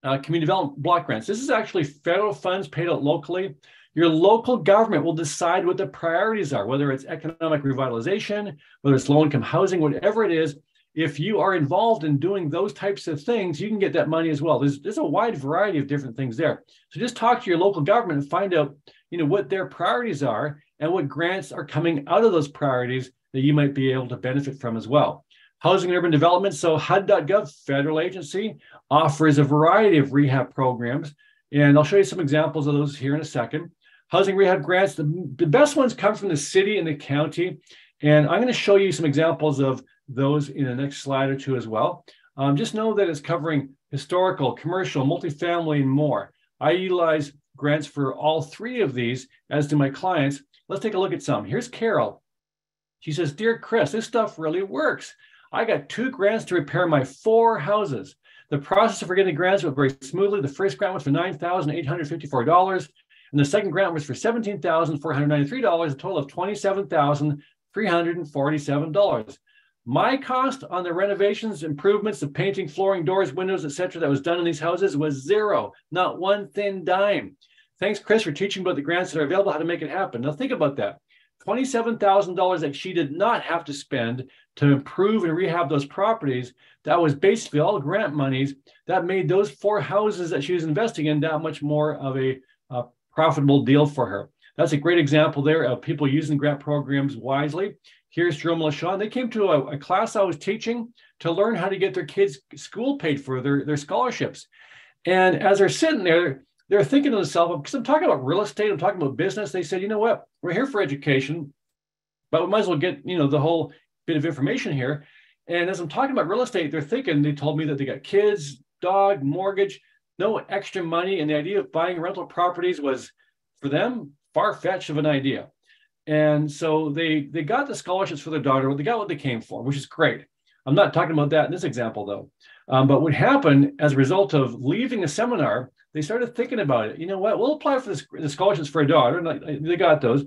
uh, community development block grants. This is actually federal funds paid out locally. Your local government will decide what the priorities are, whether it's economic revitalization, whether it's low-income housing, whatever it is. If you are involved in doing those types of things, you can get that money as well. There's, there's a wide variety of different things there. So just talk to your local government and find out, you know, what their priorities are and what grants are coming out of those priorities that you might be able to benefit from as well. Housing and urban development. So H U D dot gov, federal agency, offers a variety of rehab programs. And I'll show you some examples of those here in a second. Housing rehab grants, the, the best ones come from the city and the county. And I'm going to show you some examples of those in the next slide or two as well. Um, just know that it's covering historical, commercial, multifamily, and more. I utilize grants for all three of these as to my clients. Let's take a look at some. Here's Carol. She says, "Dear Chris, this stuff really works. I got two grants to repair my four houses. The process of getting grants went very smoothly. The first grant was for nine thousand eight hundred fifty-four dollars. And the second grant was for seventeen thousand four hundred ninety-three dollars, a total of twenty-seven thousand three hundred forty-seven dollars. My cost on the renovations, improvements, the painting, flooring, doors, windows, et cetera that was done in these houses was zero, not one thin dime. Thanks, Chris, for teaching about the grants that are available, how to make it happen." Now think about that. twenty-seven thousand dollars that she did not have to spend to improve and rehab those properties. That was basically all grant monies that made those four houses that she was investing in that much more of a uh, profitable deal for her. That's a great example there of people using grant programs wisely. Here's Jerome LaShawn. They came to a, a class I was teaching to learn how to get their kids' school paid for, their, their scholarships. And as they're sitting there, they're thinking to themselves, because I'm talking about real estate, I'm talking about business. They said, you know what? We're here for education, but we might as well get, you know, the whole bit of information here. And as I'm talking about real estate, they're thinking, they told me that they got kids, dog, mortgage, no extra money, and the idea of buying rental properties was, for them, far-fetched of an idea. And so they, they got the scholarships for their daughter, they got what they came for, which is great. I'm not talking about that in this example, though. Um, but what happened as a result of leaving the seminar, they started thinking about it. You know what, we'll apply for this, the scholarships for a daughter, and they got those.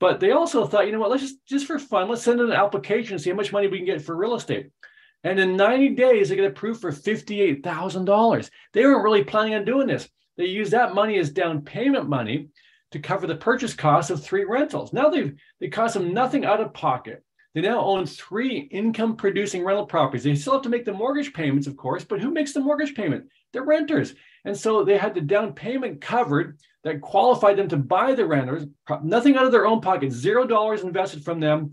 But they also thought, you know what, let's just, just for fun, let's send in an application and see how much money we can get for real estate. And in ninety days, they get approved for fifty-eight thousand dollars. They weren't really planning on doing this. They used that money as down payment money to cover the purchase cost of three rentals. Now they've, they cost them nothing out of pocket. They now own three income-producing rental properties. They still have to make the mortgage payments, of course, but who makes the mortgage payment? The renters. And so they had the down payment covered that qualified them to buy the renters, nothing out of their own pocket, zero dollars invested from them.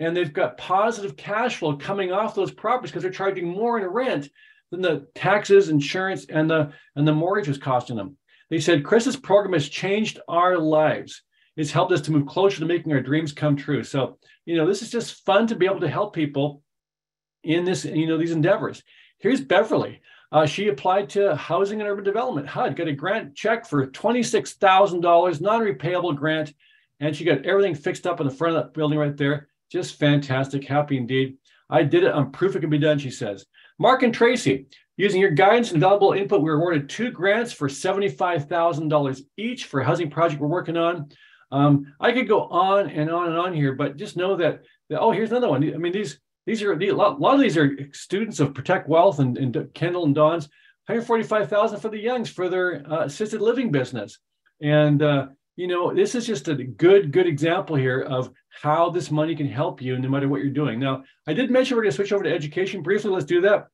And they've got positive cash flow coming off those properties because they're charging more in rent than the taxes, insurance, and the, and the mortgage was costing them. They said, Chris's program has changed our lives. It's helped us to move closer to making our dreams come true. So, you know, this is just fun to be able to help people in this, you know, these endeavors. Here's Beverly. Uh, she applied to Housing and Urban Development, H U D, got a grant check for twenty-six thousand dollars, non-repayable grant, and she got everything fixed up in the front of that building right there. Just fantastic, happy indeed. I did it, I'm proof it can be done, she says. Mark and Tracy, using your guidance and valuable input, we were awarded two grants for seventy-five thousand dollars each for a housing project we're working on. Um, I could go on and on and on here, but just know that, that oh, here's another one. I mean, these these are, a lot, a lot of these are students of Protect Wealth and, and Kendall and Don's, one hundred forty-five thousand dollars for the Youngs for their uh, assisted living business. And, uh, you know, this is just a good, good example here of how this money can help you no matter what you're doing. Now, I did mention we're going to switch over to education. Briefly, let's do that.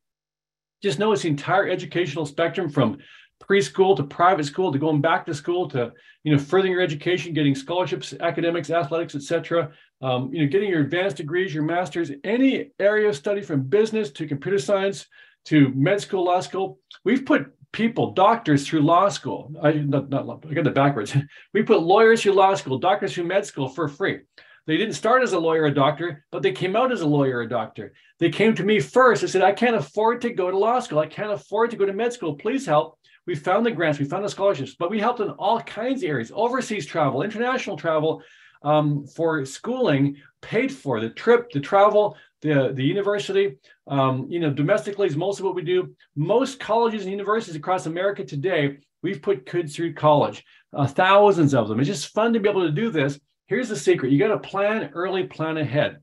Just know it's the entire educational spectrum from preschool to private school to going back to school to, you know, furthering your education, getting scholarships, academics, athletics, et cetera. Um, you know, getting your advanced degrees, your master's, any area of study from business to computer science to med school, law school. We've put people, doctors through law school. I, not, not, I got that backwards. We put lawyers through law school, doctors through med school for free. They didn't start as a lawyer or a doctor, but they came out as a lawyer or a doctor. They came to me first. They said, I can't afford to go to law school. I can't afford to go to med school. Please help. We found the grants. We found the scholarships. But we helped in all kinds of areas, overseas travel, international travel, um, for schooling, paid for the trip, the travel, the, the university. Um, you know, domestically is most of what we do. Most colleges and universities across America today, we've put kids through college, uh, thousands of them. It's just fun to be able to do this. Here's the secret. You got to plan early, plan ahead.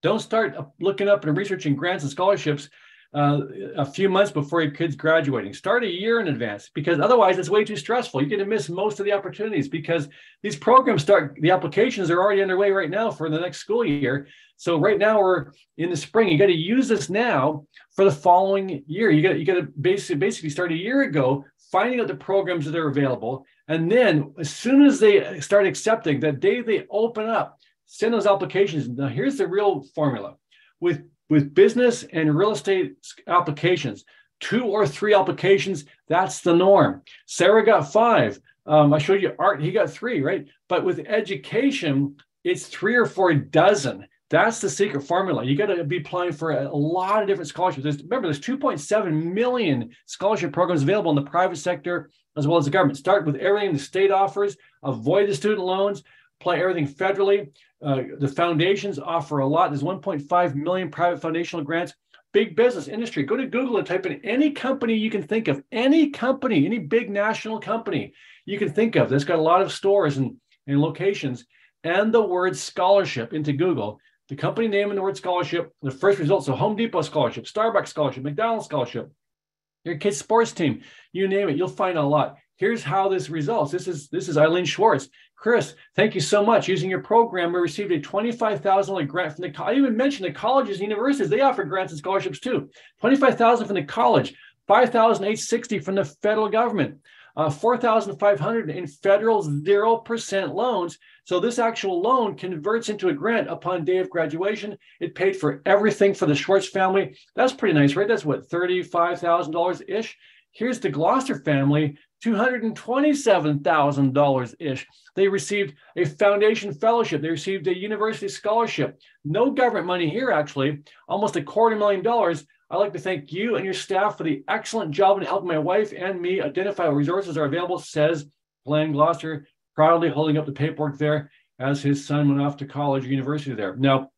Don't start looking up and researching grants and scholarships uh, a few months before your kid's graduating. Start a year in advance, because otherwise it's way too stressful. You're going to miss most of the opportunities because these programs start, the applications are already underway right now for the next school year. So right now we're in the spring. You got to use this now for the following year. You got, you got to basically, basically start a year ago, finding out the programs that are available. And then as soon as they start accepting, that day they open up, send those applications. Now, here's the real formula. With, with business and real estate applications, two or three applications, that's the norm. Sarah got five. Um, I showed you Art, he got three, right? But with education, it's three or four dozen. That's the secret formula. You got to be applying for a, a lot of different scholarships. There's, remember, there's two point seven million scholarship programs available in the private sector as well as the government. Start with everything the state offers. Avoid the student loans. Apply everything federally. Uh, the foundations offer a lot. There's one point five million private foundational grants. Big business, industry. Go to Google and type in any company you can think of. Any company, any big national company you can think of that's got a lot of stores and, and locations. And the word scholarship into Google. The company name and the word scholarship, the first results, so Home Depot scholarship, Starbucks scholarship, McDonald's scholarship, your kid's sports team, you name it, you'll find a lot. Here's how this results. This is this is Eileen Schwartz. Chris, thank you so much. Using your program, we received a twenty-five thousand dollars grant from the, I even mentioned the colleges and universities, they offer grants and scholarships too. twenty-five thousand dollars from the college, five thousand eight hundred sixty dollars from the federal government. Uh, four thousand five hundred dollars in federal zero percent loans. So this actual loan converts into a grant upon day of graduation. It paid for everything for the Schwartz family. That's pretty nice, right? That's what, thirty-five thousand dollars-ish. Here's the Gloucester family, two hundred twenty-seven thousand dollars-ish. They received a foundation fellowship. They received a university scholarship. No government money here, actually. Almost a quarter million dollars. I'd like to thank you and your staff for the excellent job in helping my wife and me identify what resources are available, says Glenn Gloucester, proudly holding up the paperwork there as his son went off to college or university there. Now,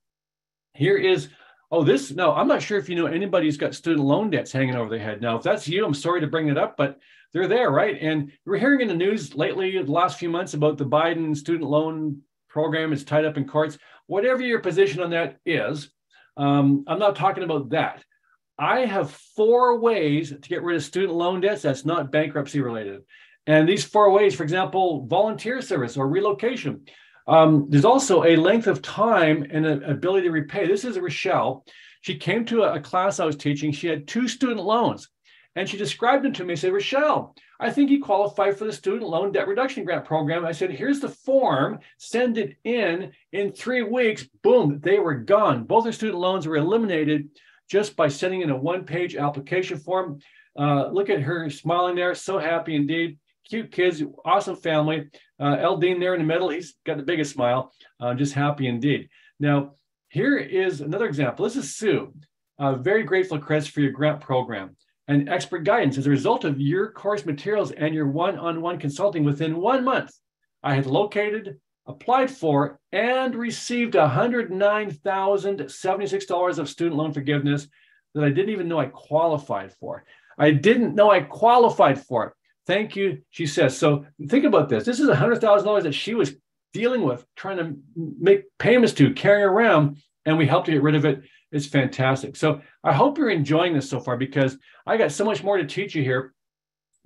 here is, oh, this, no, I'm not sure if you know anybody who's got student loan debts hanging over their head. Now, if that's you, I'm sorry to bring it up, but they're there, right? And we're hearing in the news lately, the last few months, about the Biden student loan program is tied up in courts. Whatever your position on that is, um, I'm not talking about that. I have four ways to get rid of student loan debts that's not bankruptcy related. And these four ways, for example, volunteer service or relocation. Um, there's also a length of time and an ability to repay. This is Rochelle. She came to a, a class I was teaching. She had two student loans and she described them to me. I said, Rochelle, I think you qualify for the student loan debt reduction grant program. I said, here's the form, send it in, in three weeks, boom, they were gone. Both her student loans were eliminated just by sending in a one-page application form. Uh, look at her smiling there, so happy indeed. cute kids, awesome family. Uh, El Dean there in the middle, he's got the biggest smile. Uh, just happy indeed. Now, here is another example. This is Sue. Uh, very grateful, Chris, for your grant program and expert guidance. As a result of your course materials and your one-on-one consulting, within one month, I had located, applied for, and received one hundred nine thousand seventy-six dollars of student loan forgiveness that I didn't even know I qualified for. I didn't know I qualified for it. Thank you, she says. So think about this. This is one hundred thousand dollars that she was dealing with, trying to make payments to, carrying around, and we helped her get rid of it. It's fantastic. So I hope you're enjoying this so far, because I got so much more to teach you here.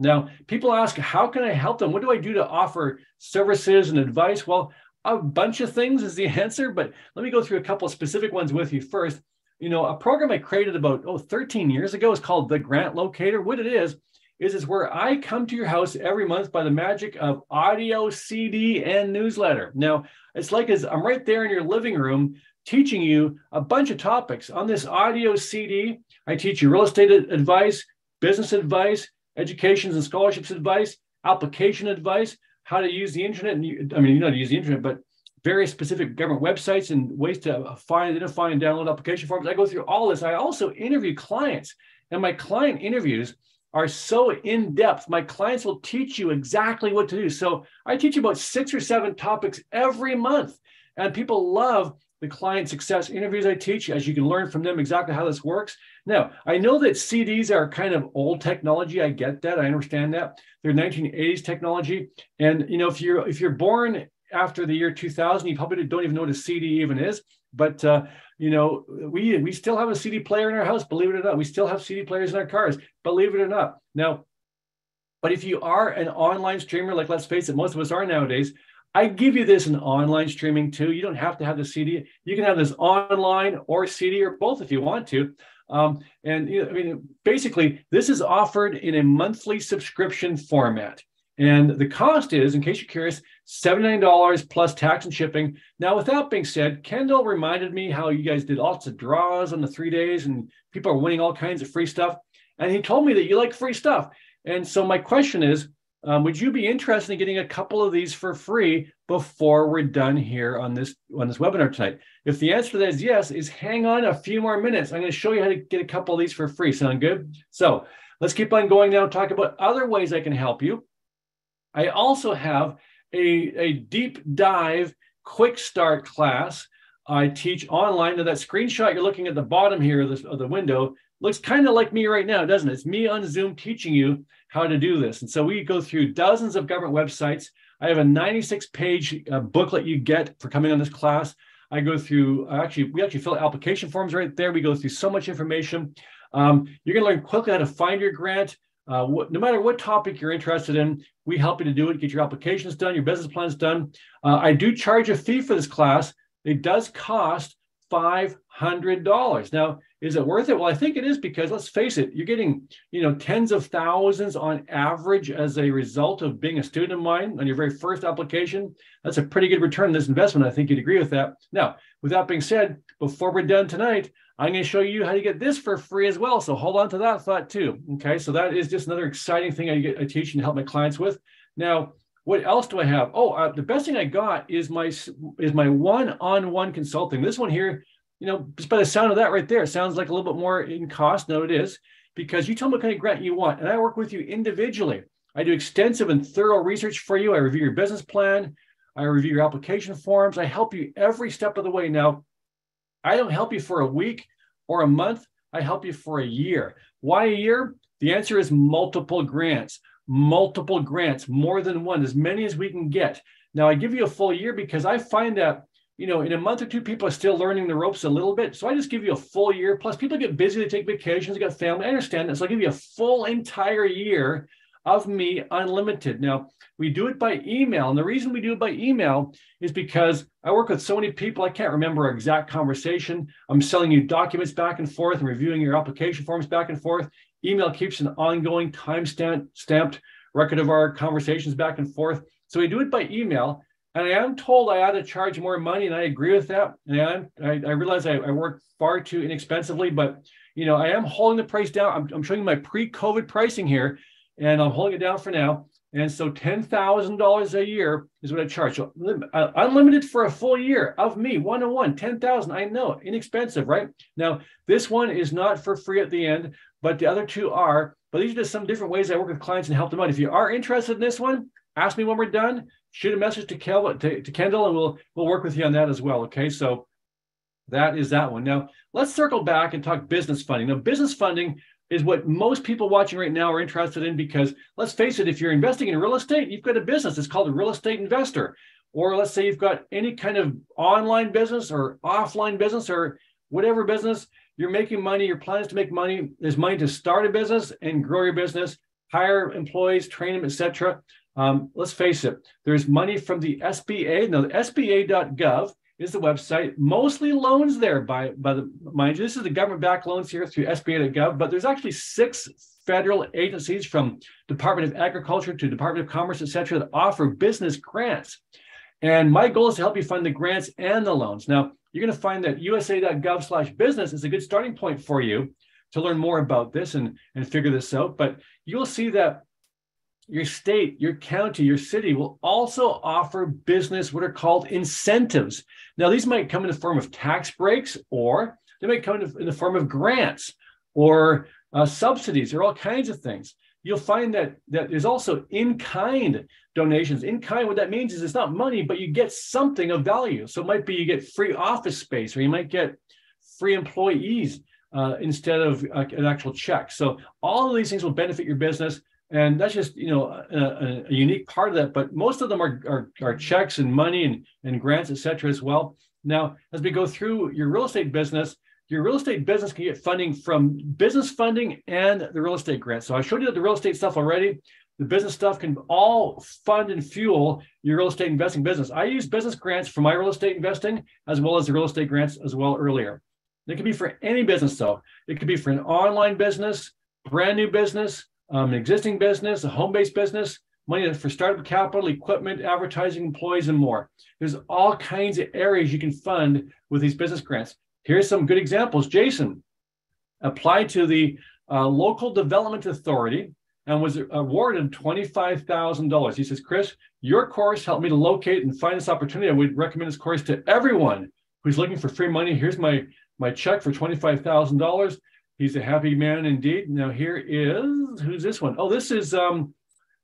Now, people ask, how can I help them? What do I do to offer services and advice? Well, a bunch of things is the answer, but let me go through a couple of specific ones with you first. You know, a program I created about oh, thirteen years ago is called The Grant Locator. What it is, is it's where I come to your house every month by the magic of audio, C D, and newsletter. Now, it's like as I'm right there in your living room teaching you a bunch of topics. On this audio C D, I teach you real estate advice, business advice, education and scholarships advice, application advice, how to use the internet. And you, I mean, you know how to use the internet, but various specific government websites and ways to find, identify, and download application forms. I go through all this. I also interview clients, and my client interviews are so in-depth. My clients will teach you exactly what to do. So I teach about six or seven topics every month, and people love the client success interviews I teach, as you can learn from them exactly how this works. Now, I know that C Ds are kind of old technology. I get that. I understand that. They're nineteen eighties technology. And, you know, if you're, if you're born after the year two thousand, you probably don't even know what a C D even is. But, uh, you know, we, we still have a C D player in our house, believe it or not. We still have C D players in our cars, believe it or not. Now, but if you are an online streamer, like let's face it, most of us are nowadays, I give you this in online streaming too. You don't have to have the C D. You can have this online or C D or both if you want to. Um, and you know, I mean, basically, this is offered in a monthly subscription format. And the cost is, in case you're curious, seventy-nine dollars plus tax and shipping. Now, with that being said, Kendall reminded me how you guys did lots of draws on the three days and people are winning all kinds of free stuff. And he told me that you like free stuff. And so my question is, Um, would you be interested in getting a couple of these for free before we're done here on this on this webinar tonight? If the answer to that is yes, is hang on a few more minutes. I'm going to show you how to get a couple of these for free. Sound good? So let's keep on going now and talk about other ways I can help you. I also have a, a deep dive quick start class I teach online. Now that screenshot you're looking at the bottom here of, this, of the window looks kind of like me right now, doesn't it? It's me on Zoom teaching you how to do this. And so we go through dozens of government websites. I have a ninety-six page uh, booklet you get for coming on this class. I go through, uh, actually, we actually fill out application forms right there. We go through so much information. Um, you're gonna learn quickly how to find your grant. Uh, what, no matter what topic you're interested in, we help you to do it, get your applications done, your business plans done. Uh, I do charge a fee for this class. It does cost five hundred dollars. Now, is it worth it? Well, I think it is, because let's face it, you're getting, you know, tens of thousands on average as a result of being a student of mine on your very first application. That's a pretty good return on this investment. I think you'd agree with that. Now, with that being said, before we're done tonight, I'm going to show you how to get this for free as well. So hold on to that thought too. Okay, so that is just another exciting thing I, get, I teach and help my clients with. Now, what else do I have? Oh, uh, the best thing I got is my is my one-on-one consulting. This one here, you know, just by the sound of that right there, it sounds like a little bit more in cost. No, it is, because you tell me what kind of grant you want, and I work with you individually. I do extensive and thorough research for you. I review your business plan. I review your application forms. I help you every step of the way. Now, I don't help you for a week or a month. I help you for a year. Why a year? The answer is multiple grants. Multiple grants, more than one, as many as we can get. Now, I give you a full year because I find that, you know, in a month or two, people are still learning the ropes a little bit. So I just give you a full year. Plus, people get busy, they take vacations, they got family. I understand that. So I give you a full entire year of me unlimited. Now, we do it by email. And the reason we do it by email is because I work with so many people, I can't remember our exact conversation. I'm selling you documents back and forth and reviewing your application forms back and forth. Email keeps an ongoing timestamp stamped record of our conversations back and forth. So we do it by email. And I am told I ought to charge more money, and I agree with that. And I'm, I, I realize I, I work far too inexpensively, but you know, I am holding the price down. I'm, I'm showing you my pre-COVID pricing here, and I'm holding it down for now. And so ten thousand dollars a year is what I charge. So uh, unlimited for a full year of me, one-on-one, ten thousand dollars. I know, inexpensive, right? Now, this one is not for free at the end, but the other two are. But these are just some different ways I work with clients and help them out. If you are interested in this one, ask me when we're done. Shoot a message to, Kel, to, to Kendall, and we'll, we'll work with you on that as well, okay? So that is that one. Now, let's circle back and talk business funding. Now, business funding is what most people watching right now are interested in, because let's face it, if you're investing in real estate, you've got a business. It's called a real estate investor. Or let's say you've got any kind of online business or offline business or whatever business, you're making money, your plan is to make money, there's money to start a business and grow your business, hire employees, train them, et cetera. Um, let's face it, there's money from the S B A. Now, the S B A dot gov is the website, mostly loans there, by, by the, mind you, this is the government-backed loans here through S B A dot gov, but there's actually six federal agencies, from Department of Agriculture to Department of Commerce, et cetera, that offer business grants. And my goal is to help you fund the grants and the loans. Now, you're going to find that U S A dot gov slash business is a good starting point for you to learn more about this and, and figure this out. But you'll see that your state, your county, your city will also offer business what are called incentives. Now, these might come in the form of tax breaks, or they might come in the form of grants or uh, subsidies or all kinds of things. You'll find that, that there's also in-kind donations. In-kind, what that means is it's not money, but you get something of value. So it might be you get free office space, or you might get free employees uh, instead of uh, an actual check. So all of these things will benefit your business. And that's just, you know, a, a unique part of that. But most of them are, are, are checks and money and, and grants, et cetera, as well. Now, as we go through your real estate business, your real estate business can get funding from business funding and the real estate grant. So I showed you the real estate stuff already. The business stuff can all fund and fuel your real estate investing business. I use business grants for my real estate investing, as well as the real estate grants as well earlier. It can be for any business, though. It could be for an online business, brand new business, Um, an existing business, a home-based business, money for startup capital, equipment, advertising, employees, and more. There's all kinds of areas you can fund with these business grants. Here's some good examples. Jason applied to the uh, Local Development Authority and was awarded twenty-five thousand dollars. He says, Chris, your course helped me to locate and find this opportunity. I would recommend this course to everyone who's looking for free money. Here's my, my check for twenty-five thousand dollars. He's a happy man indeed. Now here is, who's this one? Oh, this is um,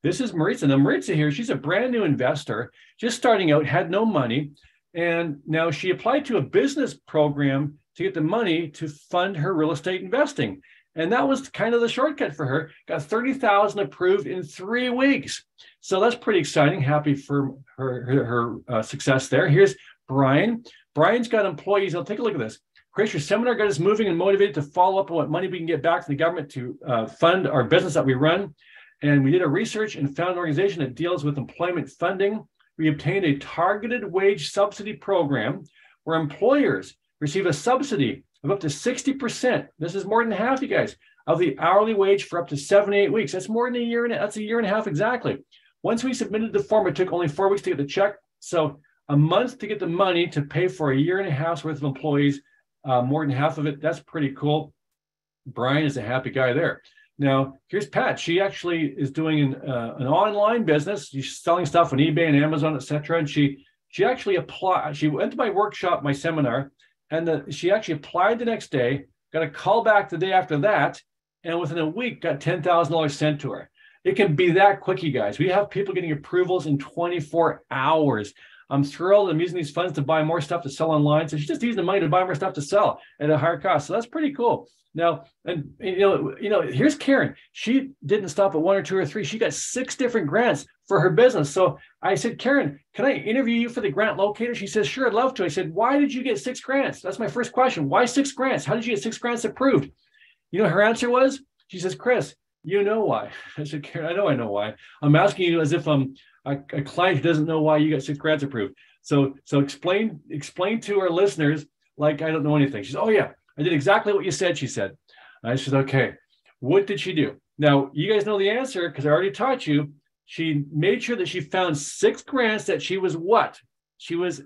this is Maritza. Now Maritza here, she's a brand new investor, just starting out, had no money. And now she applied to a business program to get the money to fund her real estate investing. And that was kind of the shortcut for her. Got thirty thousand dollars approved in three weeks. So that's pretty exciting. Happy for her, her, her uh, success there. Here's Brian. Brian's got employees. Now take a look at this. Chris, your seminar got us moving and motivated to follow up on what money we can get back from the government to uh, fund our business that we run. And we did our research and found an organization that deals with employment funding. We obtained a targeted wage subsidy program where employers receive a subsidy of up to sixty percent. This is more than half, you guys, of the hourly wage for up to seventy-eight weeks. That's more than a year and a, that's a year and a half exactly. Once we submitted the form, it took only four weeks to get the check. So a month to get the money to pay for a year and a half's worth of employees. Uh, more than half of it. That's pretty cool. Brian is a happy guy there. Now, here's Pat. She actually is doing an, uh, an online business. She's selling stuff on eBay and Amazon, et cetera. And she she actually applied. She went to my workshop, my seminar, and the, she actually applied the next day, got a call back the day after that, and within a week got ten thousand dollars sent to her. It can be that quick, you guys. We have people getting approvals in twenty-four hours. I'm thrilled. I'm using these funds to buy more stuff to sell online. So she's just using the money to buy more stuff to sell at a higher cost. So that's pretty cool. Now, and you know, you know, here's Karen. She didn't stop at one or two or three. She got six different grants for her business. So I said, Karen, can I interview you for the grant locator? She says, sure, I'd love to. I said, why did you get six grants? That's my first question. Why six grants? How did you get six grants approved? You know, her answer was, she says, Chris, you know why. I said, Karen, I know I know why. I'm asking you as if I'm a, a client who doesn't know why you got six grants approved. So, so explain, explain to our listeners, like, I don't know anything. She said, oh yeah, I did exactly what you said, she said. I said, okay, what did she do? Now, you guys know the answer, because I already taught you. She made sure that she found six grants that she was what? She was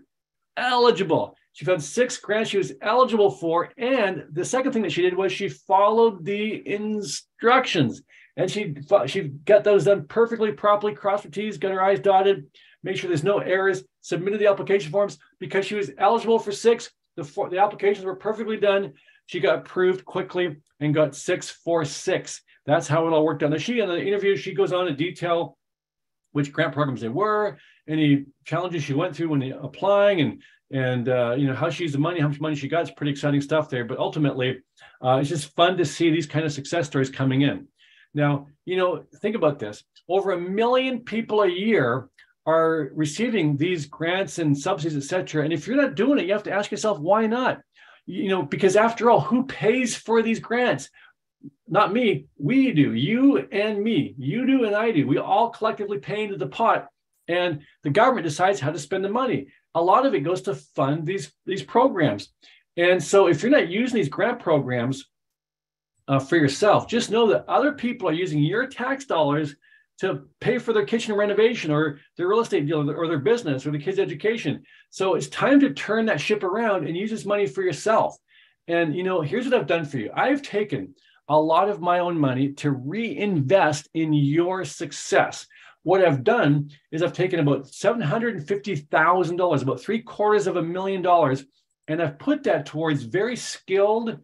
eligible. She found six grants she was eligible for. And the second thing that she did was she followed the instructions. And she she got those done perfectly, properly, crossed her T's, got her I's dotted, made sure there's no errors, submitted the application forms because she was eligible for six. The, four, the applications were perfectly done. She got approved quickly and got six four six. That's how it all worked out. Now, she, in the interview, she goes on to detail which grant programs they were, any challenges she went through when applying, and and uh, you know, how she used the money, how much money she got. It's pretty exciting stuff there. But ultimately, uh, it's just fun to see these kind of success stories coming in. Now, you know, think about this. Over a million people a year are receiving these grants and subsidies, et cetera. And if you're not doing it, you have to ask yourself, why not? You know, because after all, who pays for these grants? Not me, we do, you and me, you do and I do. We all collectively pay into the pot, and the government decides how to spend the money. A lot of it goes to fund these, these programs. And so if you're not using these grant programs uh, for yourself, just know that other people are using your tax dollars to pay for their kitchen renovation or their real estate deal or their business or the kids' education. So it's time to turn that ship around and use this money for yourself. And, you know, here's what I've done for you. I've taken a lot of my own money to reinvest in your success. What I've done is I've taken about seven hundred fifty thousand dollars, about three quarters of a million dollars, and I've put that towards very skilled,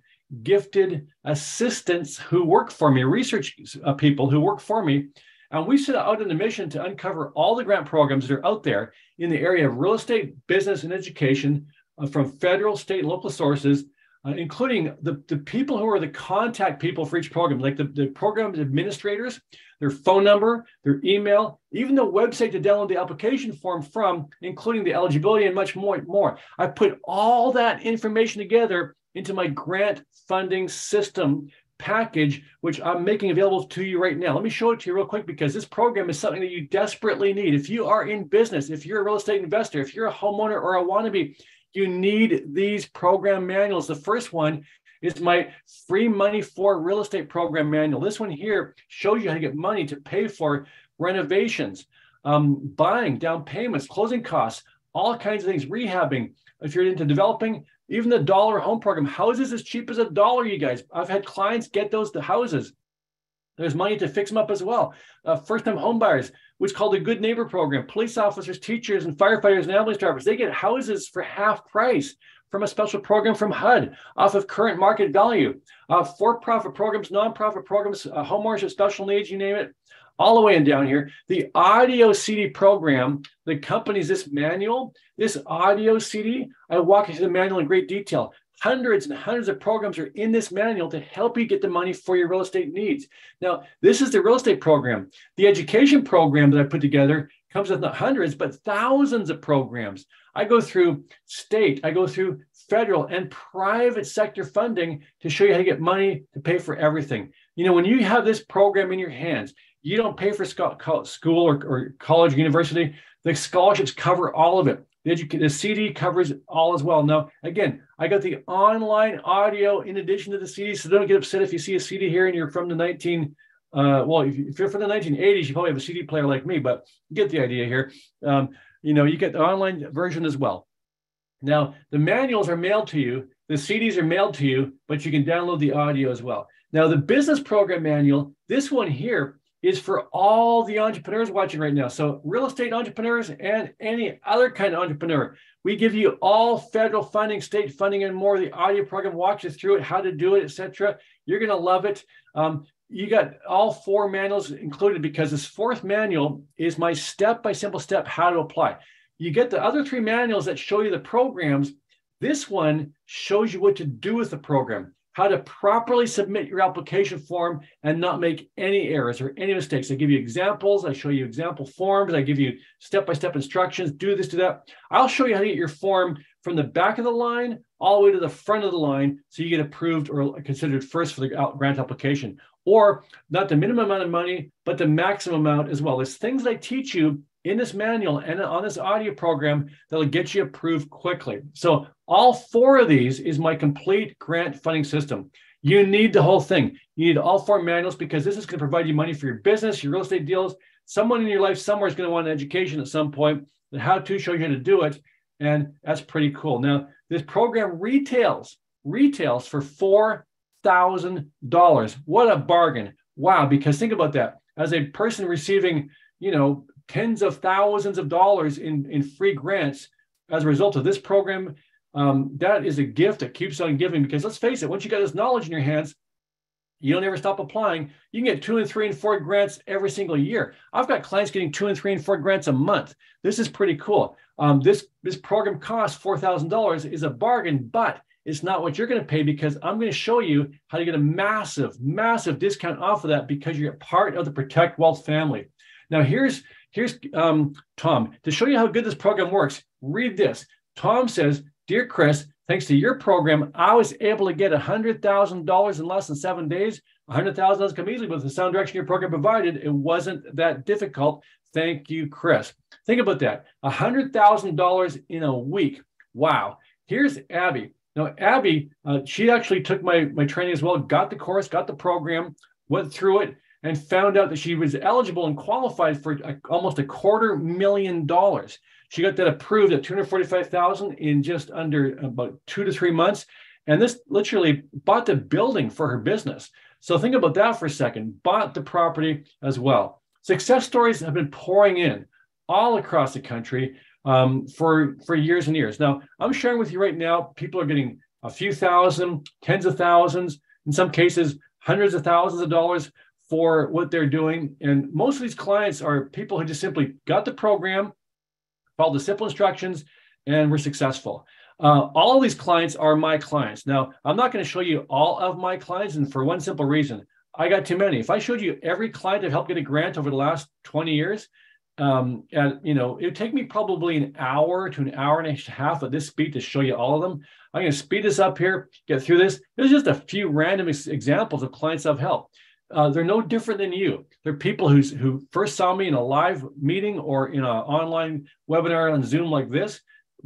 gifted assistants who work for me, research people who work for me. And we set out on a mission to uncover all the grant programs that are out there in the area of real estate, business, and education uh, from federal, state, and local sources, uh, including the, the people who are the contact people for each program, like the, the program administrators, their phone number, their email, even the website to download the application form from, including the eligibility and much more. more. I put all that information together into my grant funding system package, which I'm making available to you right now. Let me show it to you real quick, because this program is something that you desperately need. If you are in business, if you're a real estate investor, if you're a homeowner or a wannabe, you need these program manuals. The first one is my free money for real estate program manual. This one here shows you how to get money to pay for renovations, um, buying, down payments, closing costs, all kinds of things, rehabbing. If you're into developing, even the dollar home program, houses as cheap as a dollar, you guys. I've had clients get those to houses. There's money to fix them up as well. Uh, first-time home buyers, which is called the Good Neighbor Program. Police officers, teachers, and firefighters and ambulance drivers, they get houses for half price from a special program from H U D off of current market value. Uh, for-profit programs, non-profit programs, uh, homeownership, special needs, you name it, all the way and down here. The audio C D program that accompanies this manual, this audio C D, I walk into the manual in great detail. Hundreds and hundreds of programs are in this manual to help you get the money for your real estate needs. Now, this is the real estate program. The education program that I put together comes with not hundreds, but thousands of programs. I go through state, I go through federal and private sector funding to show you how to get money to pay for everything. You know, when you have this program in your hands, you don't pay for school or, or college or university. The scholarships cover all of it. The, the C D covers it all as well. Now, again, I got the online audio in addition to the C D, so don't get upset if you see a C D here and you're from the nineteen, uh, well, if, if you're from the nineteen eighties, you probably have a C D player like me, but you get the idea here. Um, you know, you get the online version as well. Now, the manuals are mailed to you. The C Ds are mailed to you, but you can download the audio as well. Now, the business program manual, this one here, is for all the entrepreneurs watching right now. So real estate entrepreneurs and any other kind of entrepreneur. We give you all federal funding, state funding, and more. The audio program walks you through it, how to do it, et cetera. You're going to love it. Um, you got all four manuals included, because this fourth manual is my step-by-simple-step how to apply. You get the other three manuals that show you the programs. This one shows you what to do with the program, how to properly submit your application form and not make any errors or any mistakes. I give you examples. I show you example forms. I give you step-by-step instructions. Do this, do that. I'll show you how to get your form from the back of the line all the way to the front of the line so you get approved or considered first for the grant application. Or not the minimum amount of money, but the maximum amount as well. There's things that I teach you in this manual and on this audio program that'll get you approved quickly. So all four of these is my complete grant funding system. You need the whole thing. You need all four manuals, because this is going to provide you money for your business, your real estate deals. Someone in your life somewhere is going to want an education at some point. The how-to shows you how to do it, and that's pretty cool. Now, this program retails, retails for four thousand dollars. What a bargain. Wow, because think about that. As a person receiving, you know, tens of thousands of dollars in, in free grants as a result of this program, um, that is a gift that keeps on giving. Because let's face it, once you got this knowledge in your hands, you don't ever stop applying. You can get two and three and four grants every single year. I've got clients getting two and three and four grants a month. This is pretty cool. Um, this, this program costs four thousand dollars, is a bargain, but it's not what you're going to pay, because I'm going to show you how to get a massive, massive discount off of that because you're part of the Protect Wealth family. Now, here's, here's um, Tom. To show you how good this program works, read this. Tom says, "Dear Chris, thanks to your program, I was able to get one hundred thousand dollars in less than seven days. one hundred thousand dollars come easily, but with the sound direction your program provided, it wasn't that difficult. Thank you, Chris." Think about that. one hundred thousand dollars in a week. Wow. Here's Abby. Now, Abby, uh, she actually took my, my training as well, got the course, got the program, went through it, and found out that she was eligible and qualified for a, almost a quarter million dollars. She got that approved at two hundred forty-five thousand dollars in just under about two to three months. And this literally bought the building for her business. So think about that for a second. Bought the property as well. Success stories have been pouring in all across the country. Um, for, for years and years. Now, I'm sharing with you right now, people are getting a few thousand, tens of thousands, in some cases, hundreds of thousands of dollars for what they're doing. And most of these clients are people who just simply got the program, followed the simple instructions, and were successful. Uh, all of these clients are my clients. Now, I'm not going to show you all of my clients, and for one simple reason, I got too many. If I showed you every client I've helped get a grant over the last twenty years, Um, and, you know, it would take me probably an hour to an hour and a half at this speed to show you all of them. I'm going to speed this up here, get through this. There's just a few random ex examples of clients I've helped. Uh, they're no different than you. They're people who's, who first saw me in a live meeting or in an online webinar on Zoom like this,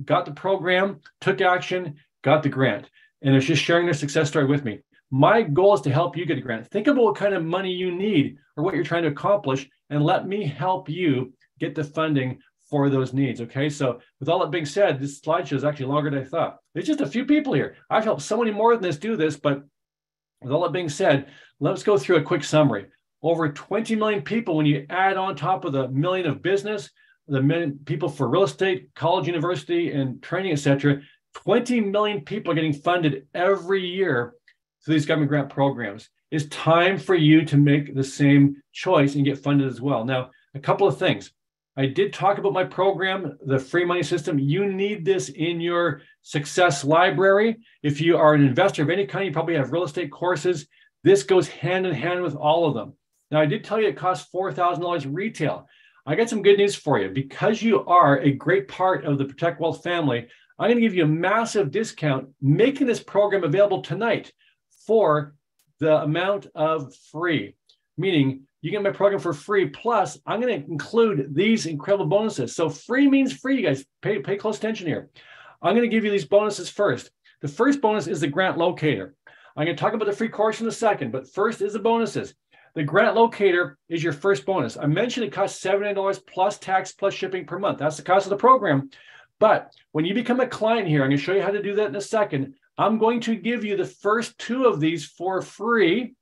got the program, took action, got the grant, and they're just sharing their success story with me. My goal is to help you get a grant. Think about what kind of money you need or what you're trying to accomplish, and let me help you get the funding for those needs, okay? So with all that being said, this slideshow is actually longer than I thought. There's just a few people here. I've helped so many more than this do this, but with all that being said, let's go through a quick summary. Over twenty million people, when you add on top of the million of business, the million people for real estate, college, university, and training, et cetera, twenty million people are getting funded every year through these government grant programs. It's time for you to make the same choice and get funded as well. Now, a couple of things. I did talk about my program, the free money system. You need this in your success library. If you are an investor of any kind, you probably have real estate courses. This goes hand in hand with all of them. Now, I did tell you it costs four thousand dollars retail. I got some good news for you. Because you are a great part of the Protect Wealth family, I'm going to give you a massive discount, making this program available tonight for the amount of free, meaning you get my program for free, plus I'm going to include these incredible bonuses. So free means free, you guys. Pay, pay close attention here. I'm going to give you these bonuses first. The first bonus is the grant locator. I'm going to talk about the free course in a second, but first is the bonuses. The grant locator is your first bonus. I mentioned it costs seventy dollars plus tax plus shipping per month. That's the cost of the program. But when you become a client here, I'm going to show you how to do that in a second. I'm going to give you the first two of these for free.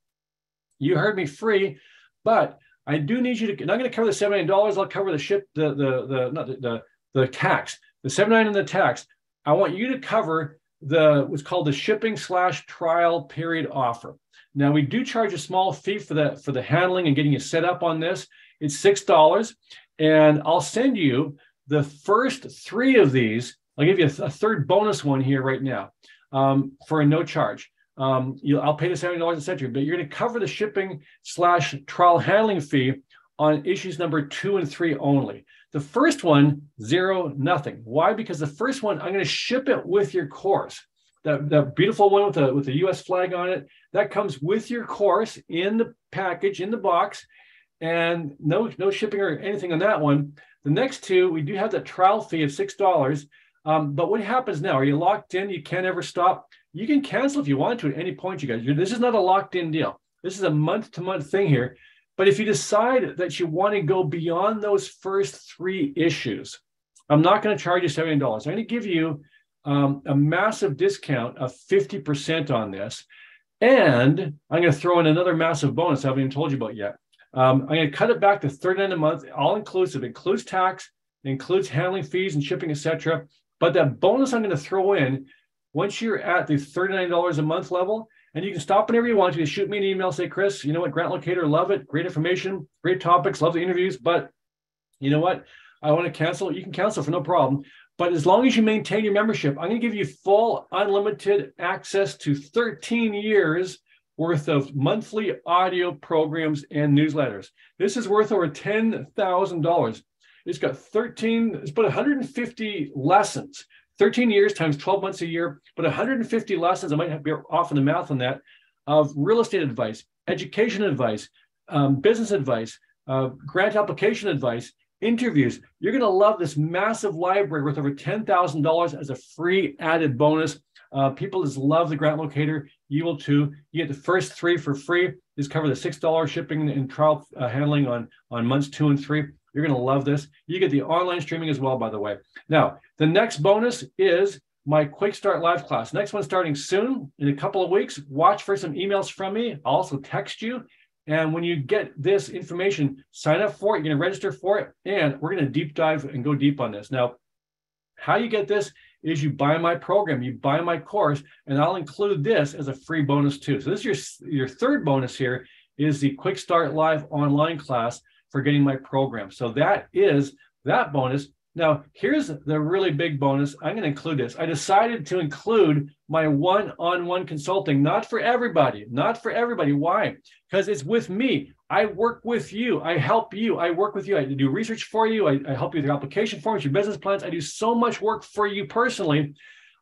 You heard me, free. But I do need you to, and I'm going to cover the seventy-nine dollars. I'll cover the ship, the, the, the, not the, the, the tax, the seventy-nine dollars and the tax. I want you to cover the, what's called the shipping slash trial period offer. Now, we do charge a small fee for the, for the handling and getting you set up on this. It's six dollars. And I'll send you the first three of these. I'll give you a, a third bonus one here right now um, for a no charge. Um, you, I'll pay the seventy dollars, et cetera, but you're going to cover the shipping slash trial handling fee on issues number two and three only. The first one, zero, nothing. Why? Because the first one, I'm going to ship it with your course. That, that beautiful one with the, with the U S flag on it, that comes with your course in the package, in the box, and no, no shipping or anything on that one. The next two, we do have that trial fee of six dollars. Um, but what happens now? Are you locked in? You can't ever stop. You can cancel if you want to at any point, you guys. This is not a locked-in deal. This is a month-to-month thing here. But if you decide that you want to go beyond those first three issues, I'm not going to charge you seventy dollars. I'm going to give you um, a massive discount of fifty percent on this. And I'm going to throw in another massive bonus I haven't even told you about yet. Um, I'm going to cut it back to thirty-nine dollars a month, all inclusive, includes tax, includes handling fees and shipping, et cetera. But that bonus I'm going to throw in, once you're at the thirty-nine dollars a month level, and you can stop whenever you want to, shoot me an email, say, Chris, you know what, Grant Locator, love it, great information, great topics, love the interviews, but you know what, I want to cancel. You can cancel for no problem. But as long as you maintain your membership, I'm going to give you full unlimited access to thirteen years worth of monthly audio programs and newsletters. This is worth over ten thousand dollars. It's got thirteen, it's about one hundred fifty lessons, thirteen years times twelve months a year, but one hundred fifty lessons. I might have to be off in the math on that, of real estate advice, education advice, um, business advice, uh, grant application advice, interviews. You're going to love this massive library worth over ten thousand dollars as a free added bonus. Uh, people just love the Grant Locator. You will too. You get the first three for free. This covers the six dollars shipping and trial uh, handling on, on months two and three. You're going to love this. You get the online streaming as well, by the way. Now, the next bonus is my Quick Start Live class. Next one starting soon in a couple of weeks. Watch for some emails from me. I'll also text you. And when you get this information, sign up for it. You're going to register for it. And we're going to deep dive and go deep on this. Now, how you get this is you buy my program, you buy my course, and I'll include this as a free bonus too. So this is your, your third bonus here is the Quick Start Live online class for getting my program. So that is that bonus. Now, here's the really big bonus. I'm going to include this. I decided to include my one-on-one consulting, not for everybody, not for everybody. Why? Because it's with me. I work with you. I help you. I work with you. I do research for you. I, I help you with your application forms, your business plans. I do so much work for you personally.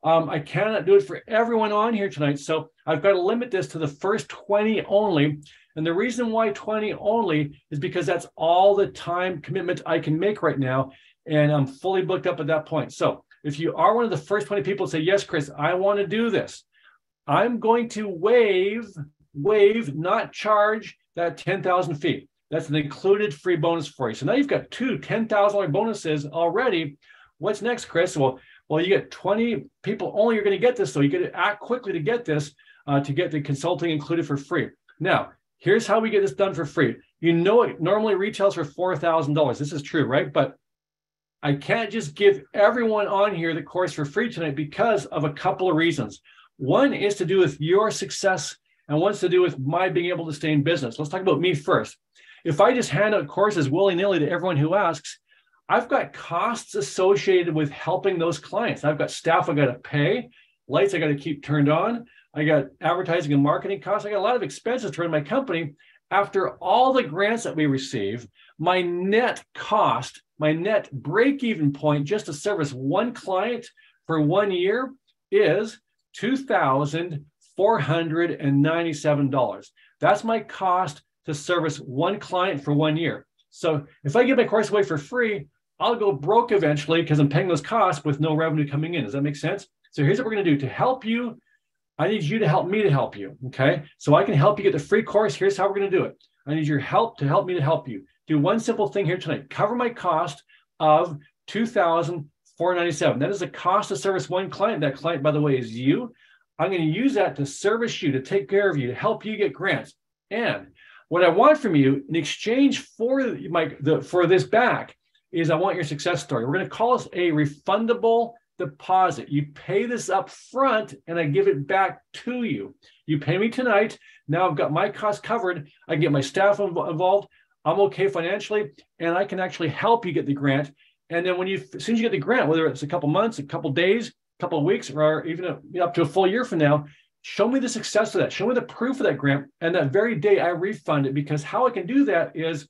Um, I cannot do it for everyone on here tonight. So I've got to limit this to the first twenty only. And the reason why twenty only is because that's all the time commitment I can make right now. And I'm fully booked up at that point. So if you are one of the first twenty people to say, yes, Chris, I want to do this, I'm going to waive, waive, not charge that ten thousand fee. That's an included free bonus for you. So now you've got two ten thousand dollars bonuses already. What's next, Chris? Well, well, you get twenty people only. You're going to get this. So you got to act quickly to get this, uh, to get the consulting included for free. Now, here's how we get this done for free. You know, it normally retails for four thousand dollars. This is true, right? But I can't just give everyone on here the course for free tonight because of a couple of reasons. One is to do with your success and one's to do with my being able to stay in business. Let's talk about me first. If I just hand out courses willy-nilly to everyone who asks, I've got costs associated with helping those clients. I've got staff I got to pay, lights I got to keep turned on. I got advertising and marketing costs. I got a lot of expenses to run my company. After all the grants that we receive, my net cost, my net break-even point just to service one client for one year is two thousand four hundred ninety-seven dollars. That's my cost to service one client for one year. So if I give my course away for free, I'll go broke eventually because I'm paying those costs with no revenue coming in. Does that make sense? So here's what we're going to do to help you. I need you to help me to help you, okay? So I can help you get the free course. Here's how we're going to do it. I need your help to help me to help you. Do one simple thing here tonight. Cover my cost of two thousand four hundred ninety-seven dollars. That is the cost to service one client. That client, by the way, is you. I'm going to use that to service you, to take care of you, to help you get grants. And what I want from you in exchange for my the, for this back is I want your success story. We're going to call this a refundable deposit. You pay this up front and I give it back to you. You pay me tonight. Now I've got my costs covered. I can get my staff involved. I'm okay financially, and I can actually help you get the grant. And then when you, as soon as you get the grant, whether it's a couple months, a couple days, a couple of weeks, or even a, up to a full year from now, show me the success of that. Show me the proof of that grant. And that very day I refund it, because how I can do that is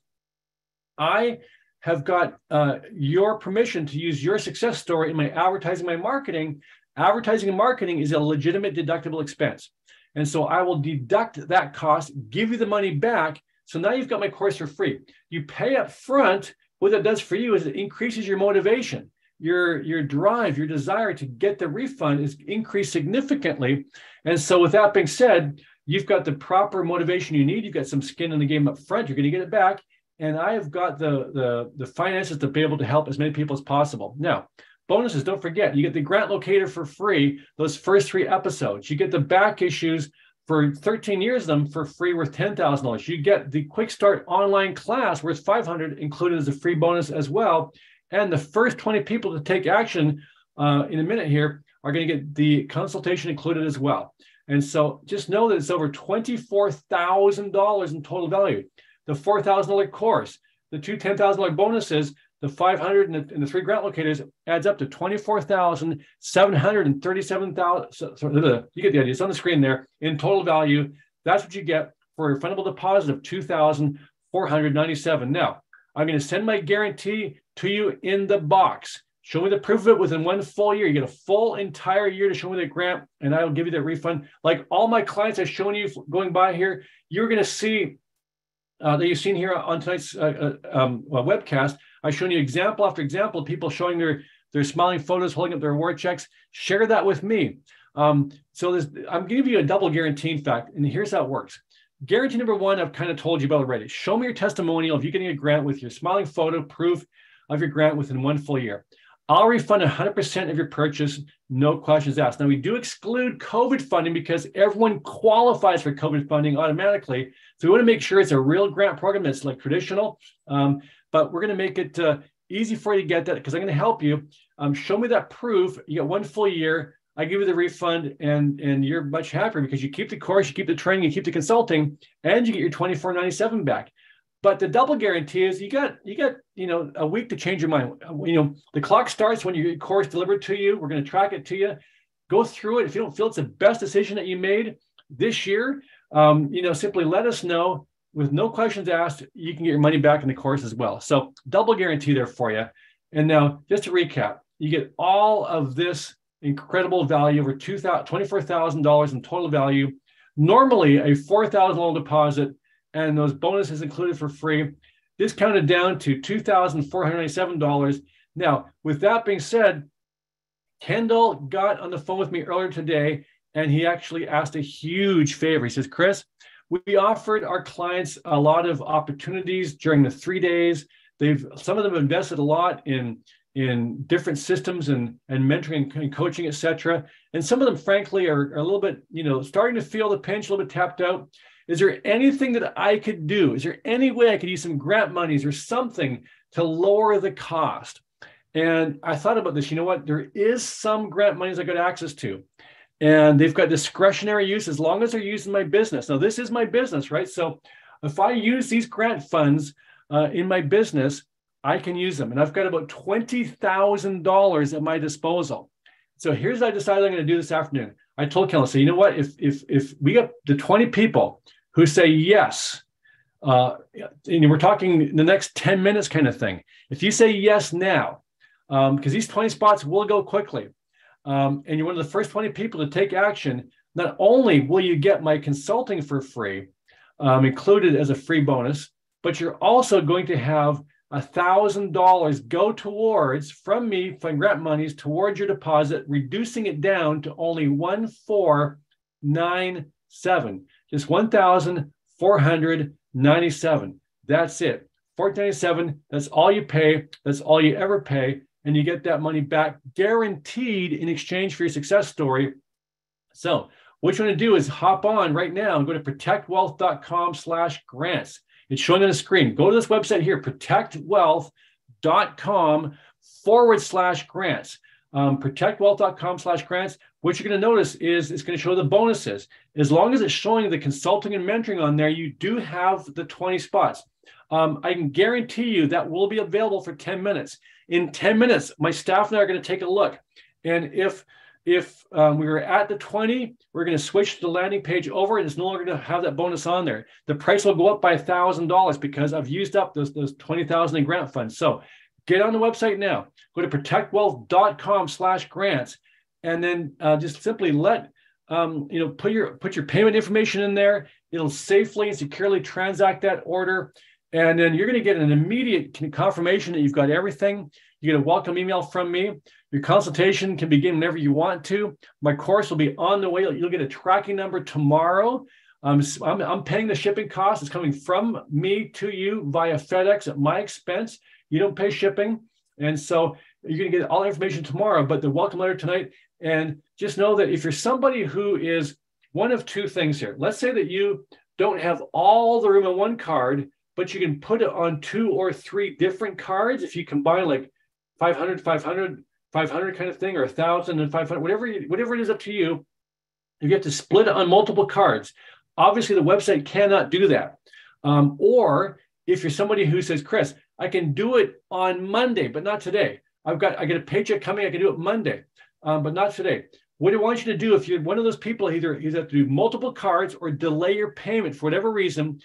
I have got uh, your permission to use your success story in my advertising, my marketing. Advertising and marketing is a legitimate deductible expense. And so I will deduct that cost, give you the money back. So now you've got my course for free. You pay up front. What that does for you is it increases your motivation, your, your drive, your desire to get the refund is increased significantly. And so with that being said, you've got the proper motivation you need. You've got some skin in the game up front. You're going to get it back. And I have got the, the, the finances to be able to help as many people as possible. Now, bonuses, don't forget, you get the Grant Locator for free, those first three episodes. You get the back issues For thirteen years, them for free worth ten thousand dollars. You get the Quick Start online class worth five hundred dollars, included as a free bonus as well. And the first twenty people to take action uh, in a minute here are going to get the consultation included as well. And so just know that it's over twenty-four thousand dollars in total value. The four thousand dollars course, the two ten thousand dollars bonuses, the five hundred dollars and the, and the three grant locators adds up to twenty-four thousand seven hundred thirty-seven dollars. So, so, you get the idea. It's on the screen there. In total value, that's what you get for a refundable deposit of two thousand four hundred ninety-seven dollars. Now, I'm going to send my guarantee to you in the box. Show me the proof of it within one full year. You get a full entire year to show me the grant, and I'll give you that refund. Like all my clients I've shown you going by here, you're going to see uh, that you've seen here on tonight's uh, um, webcast. I've shown you example after example of people showing their, their smiling photos, holding up their award checks. Share that with me. Um, so this, I'm giving you a double guarantee, in fact, and here's how it works. Guarantee number one, I've kind of told you about already. Show me your testimonial if you're getting a grant with your smiling photo proof of your grant within one full year. I'll refund one hundred percent of your purchase, no questions asked. Now, we do exclude COVID funding because everyone qualifies for COVID funding automatically. So we want to make sure it's a real grant program that's like traditional, um, but we're going to make it uh, easy for you to get that because I'm going to help you. Um, show me that proof. You get one full year. I give you the refund, and, and you're much happier because you keep the course, you keep the training, you keep the consulting, and you get your twenty-four ninety-seven back. But the double guarantee is you got you got you know a week to change your mind. You know the clock starts when your course delivered to you. We're going to track it to you. Go through it. If you don't feel it's the best decision that you made this year, um, you know simply let us know with no questions asked. You can get your money back in the course as well. So double guarantee there for you. And now just to recap, you get all of this incredible value over twenty-four thousand dollars in total value. Normally a four thousand dollars deposit. And those bonuses included for free, discounted down to two thousand four hundred ninety-seven dollars. Now, with that being said, Kendall got on the phone with me earlier today, and he actually asked a huge favor. He says, Chris, we offered our clients a lot of opportunities during the three days. They've some of them invested a lot in, in different systems and, and mentoring and coaching, et cetera. And some of them, frankly, are, are a little bit, you know, starting to feel the pinch, a little bit tapped out. Is there anything that I could do? Is there any way I could use some grant monies or something to lower the cost? And I thought about this. You know what? There is some grant monies I got access to, and they've got discretionary use as long as they're used in my business. Now, this is my business, right? So if I use these grant funds uh, in my business, I can use them. And I've got about twenty thousand dollars at my disposal. So here's what I decided I'm going to do this afternoon. I told Kendall, I said, you know what? If, if, if we got the twenty people who say yes, uh, and we're talking the next ten minutes kind of thing. If you say yes now, because um, these twenty spots will go quickly, um, and you're one of the first twenty people to take action, not only will you get my consulting for free, um, included as a free bonus, but you're also going to have one thousand dollars go towards, from me, from grant monies, towards your deposit, reducing it down to only one thousand four hundred ninety-seven dollars. Just one thousand four hundred ninety-seven dollars. That's it. four hundred ninety-seven dollars. That's all you pay. That's all you ever pay. And you get that money back guaranteed in exchange for your success story. So what you want to do is hop on right now and go to protect wealth dot com slash grants. It's showing on the screen. Go to this website here, protect wealth dot com forward slash grants. Um, protect wealth dot com slash grants. What you're going to notice is it's going to show the bonuses. As long as it's showing the consulting and mentoring on there, you do have the twenty spots. Um, I can guarantee you that will be available for ten minutes. In ten minutes, my staff and I are going to take a look. And if if um, we were at the twenty, we're going to switch the landing page over, and it's no longer going to have that bonus on there. The price will go up by one thousand dollars because I've used up those, those twenty thousand dollars in grant funds. So get on the website now. Go to protect wealth dot com slash grants, and then uh, just simply let um, you know put your put your payment information in there. It'll safely and securely transact that order, and then you're going to get an immediate confirmation that you've got everything. You get a welcome email from me. Your consultation can begin whenever you want to. My course will be on the way. You'll get a tracking number tomorrow. Um, I'm I'm paying the shipping cost. It's coming from me to you via FedEx at my expense. You don't pay shipping. And so you're going to get all the information tomorrow, but the welcome letter tonight. And just know that if you're somebody who is one of two things here. Let's say that you don't have all the room on one card, but you can put it on two or three different cards. If you combine like five hundred, five hundred, five hundred kind of thing, or one thousand and five hundred, whatever, you, whatever it is up to you, you have to split it on multiple cards. Obviously, the website cannot do that. Um, or if you're somebody who says, Chris, I can do it on Monday, but not today. I've got, I get a paycheck coming, I can do it Monday, um, but not today. What I want you to do, if you're one of those people, either you have to do multiple cards or delay your payment for whatever reason,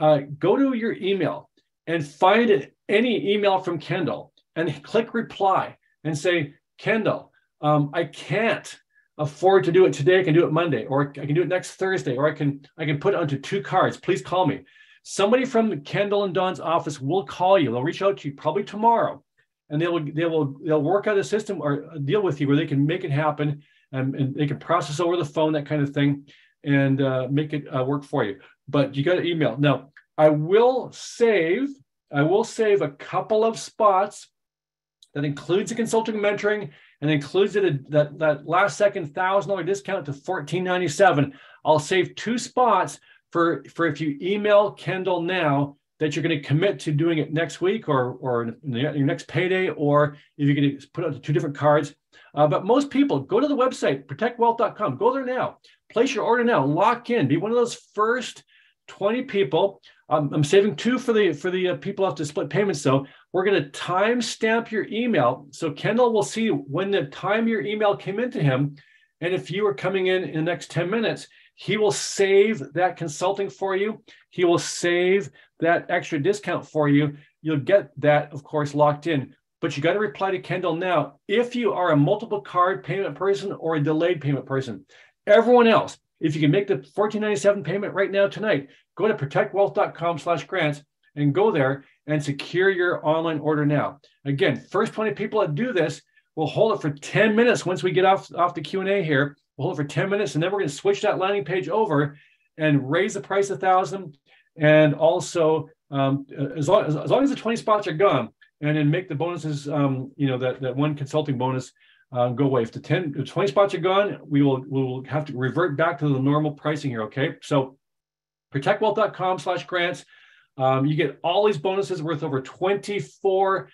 uh, go to your email and find any email from Kendall and click reply and say, Kendall, um, I can't afford to do it today. I can do it Monday, or I can do it next Thursday, or I can, I can put it onto two cards. Please call me. Somebody from Kendall and Don's office will call you. They'll reach out to you probably tomorrow, and they will, they will, they'll work out a system or a deal with you where they can make it happen. And, and they can process over the phone, that kind of thing, and uh, make it uh, work for you. But you got to email. Now, I will save, I will save a couple of spots that includes the consulting mentoring and includes it a, that, that last second one thousand dollars discount to fourteen ninety-seven. I'll save two spots for, for if you email Kendall now that you're going to commit to doing it next week or, or in the, your next payday, or if you're going to put out two different cards. Uh, but most people, go to the website, protect wealth dot com. Go there now. Place your order now. Lock in. Be one of those first twenty people. Um, I'm saving two for the for the uh, people who have to split payments. So we're going to time stamp your email. So Kendall will see when the time your email came into him. And if you are coming in in the next ten minutes, he will save that consulting for you. He will save that extra discount for you. You'll get that, of course, locked in. But you got to reply to Kendall now if you are a multiple card payment person or a delayed payment person. Everyone else, if you can make the fourteen ninety-seven payment right now tonight, go to protect wealth dot com slash grants and go there and secure your online order now. Again, first twenty people that do this, we'll hold it for ten minutes once we get off, off the Q and A here. We'll hold it for ten minutes, and then we're going to switch that landing page over and raise the price one thousand dollars. And also, um, as, long, as, as long as the twenty spots are gone, and then make the bonuses, um, you know, that, that one consulting bonus uh, go away. If the ten, twenty spots are gone, we will we will have to revert back to the normal pricing here, okay? So protect wealth dot com slash grants. Um, you get all these bonuses worth over twenty-four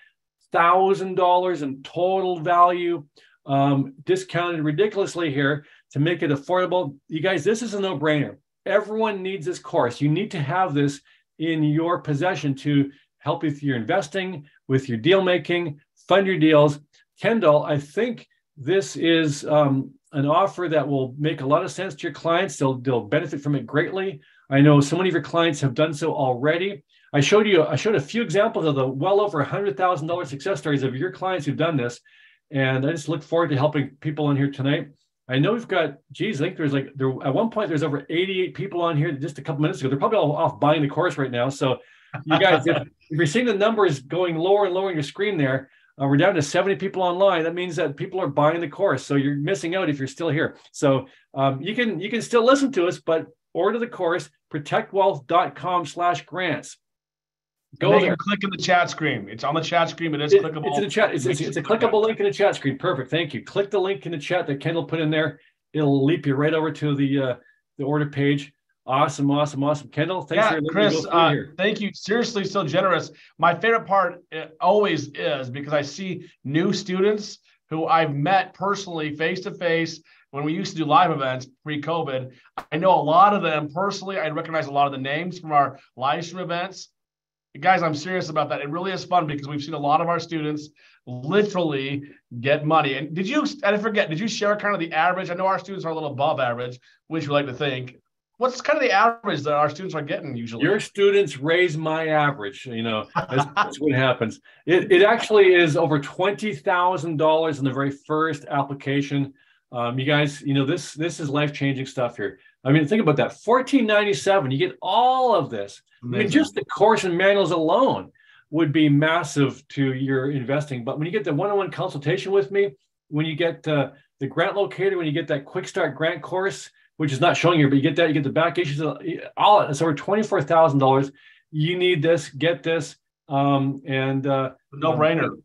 thousand dollars in total value, um, discounted ridiculously here to make it affordable. You guys, this is a no-brainer. Everyone needs this course. You need to have this in your possession to help you with your investing, with your deal making, fund your deals. Kendall, I think this is um, an offer that will make a lot of sense to your clients. They'll, they'll benefit from it greatly. I know so many of your clients have done so already. I showed you, I showed a few examples of the well over one hundred thousand dollars success stories of your clients who've done this. And I just look forward to helping people on here tonight. I know we've got, geez, I think there's like, there, at one point, there's over eighty-eight people on here just a couple minutes ago. They're probably all off buying the course right now. So you guys, if, if you're seeing the numbers going lower and lower on your screen there, uh, we're down to seventy people online. That means that people are buying the course. So you're missing out if you're still here. So um, you can you can still listen to us, but order the course, protect wealth dot com slash grants. Go there. You can click in the chat screen. It's on the chat screen. It is it, clickable. It's in the chat. It's, it's, it's a clickable link in the chat screen. Perfect. Thank you. Click the link in the chat that Kendall put in there. It'll leap you right over to the uh, the order page. Awesome, awesome, awesome. Kendall, thanks yeah, for Chris, uh, here. Thank you. Seriously, so generous. My favorite part always is because I see new students who I've met personally face-to-face when we used to do live events pre-COVID. I know a lot of them personally. I recognize a lot of the names from our live stream events. Guys, I'm serious about that. It really is fun because we've seen a lot of our students literally get money. And did you, I forget, did you share kind of the average? I know our students are a little above average, which we like to think. What's kind of the average that our students are getting usually? Your students raise my average. You know, that's, that's what happens. It, it actually is over twenty thousand dollars in the very first application. Um, you guys, you know, this this is life-changing stuff here. I mean, think about that. fourteen ninety-seven, you get all of this. Amazing. I mean, just the course and manuals alone would be massive to your investing. But when you get the one-on-one consultation with me, when you get uh, the grant locator, when you get that Quick Start grant course, which is not showing here, but you get that, you get the back issues, all it's over twenty-four thousand dollars. You need this, get this, um, and uh, no-brainer. Um,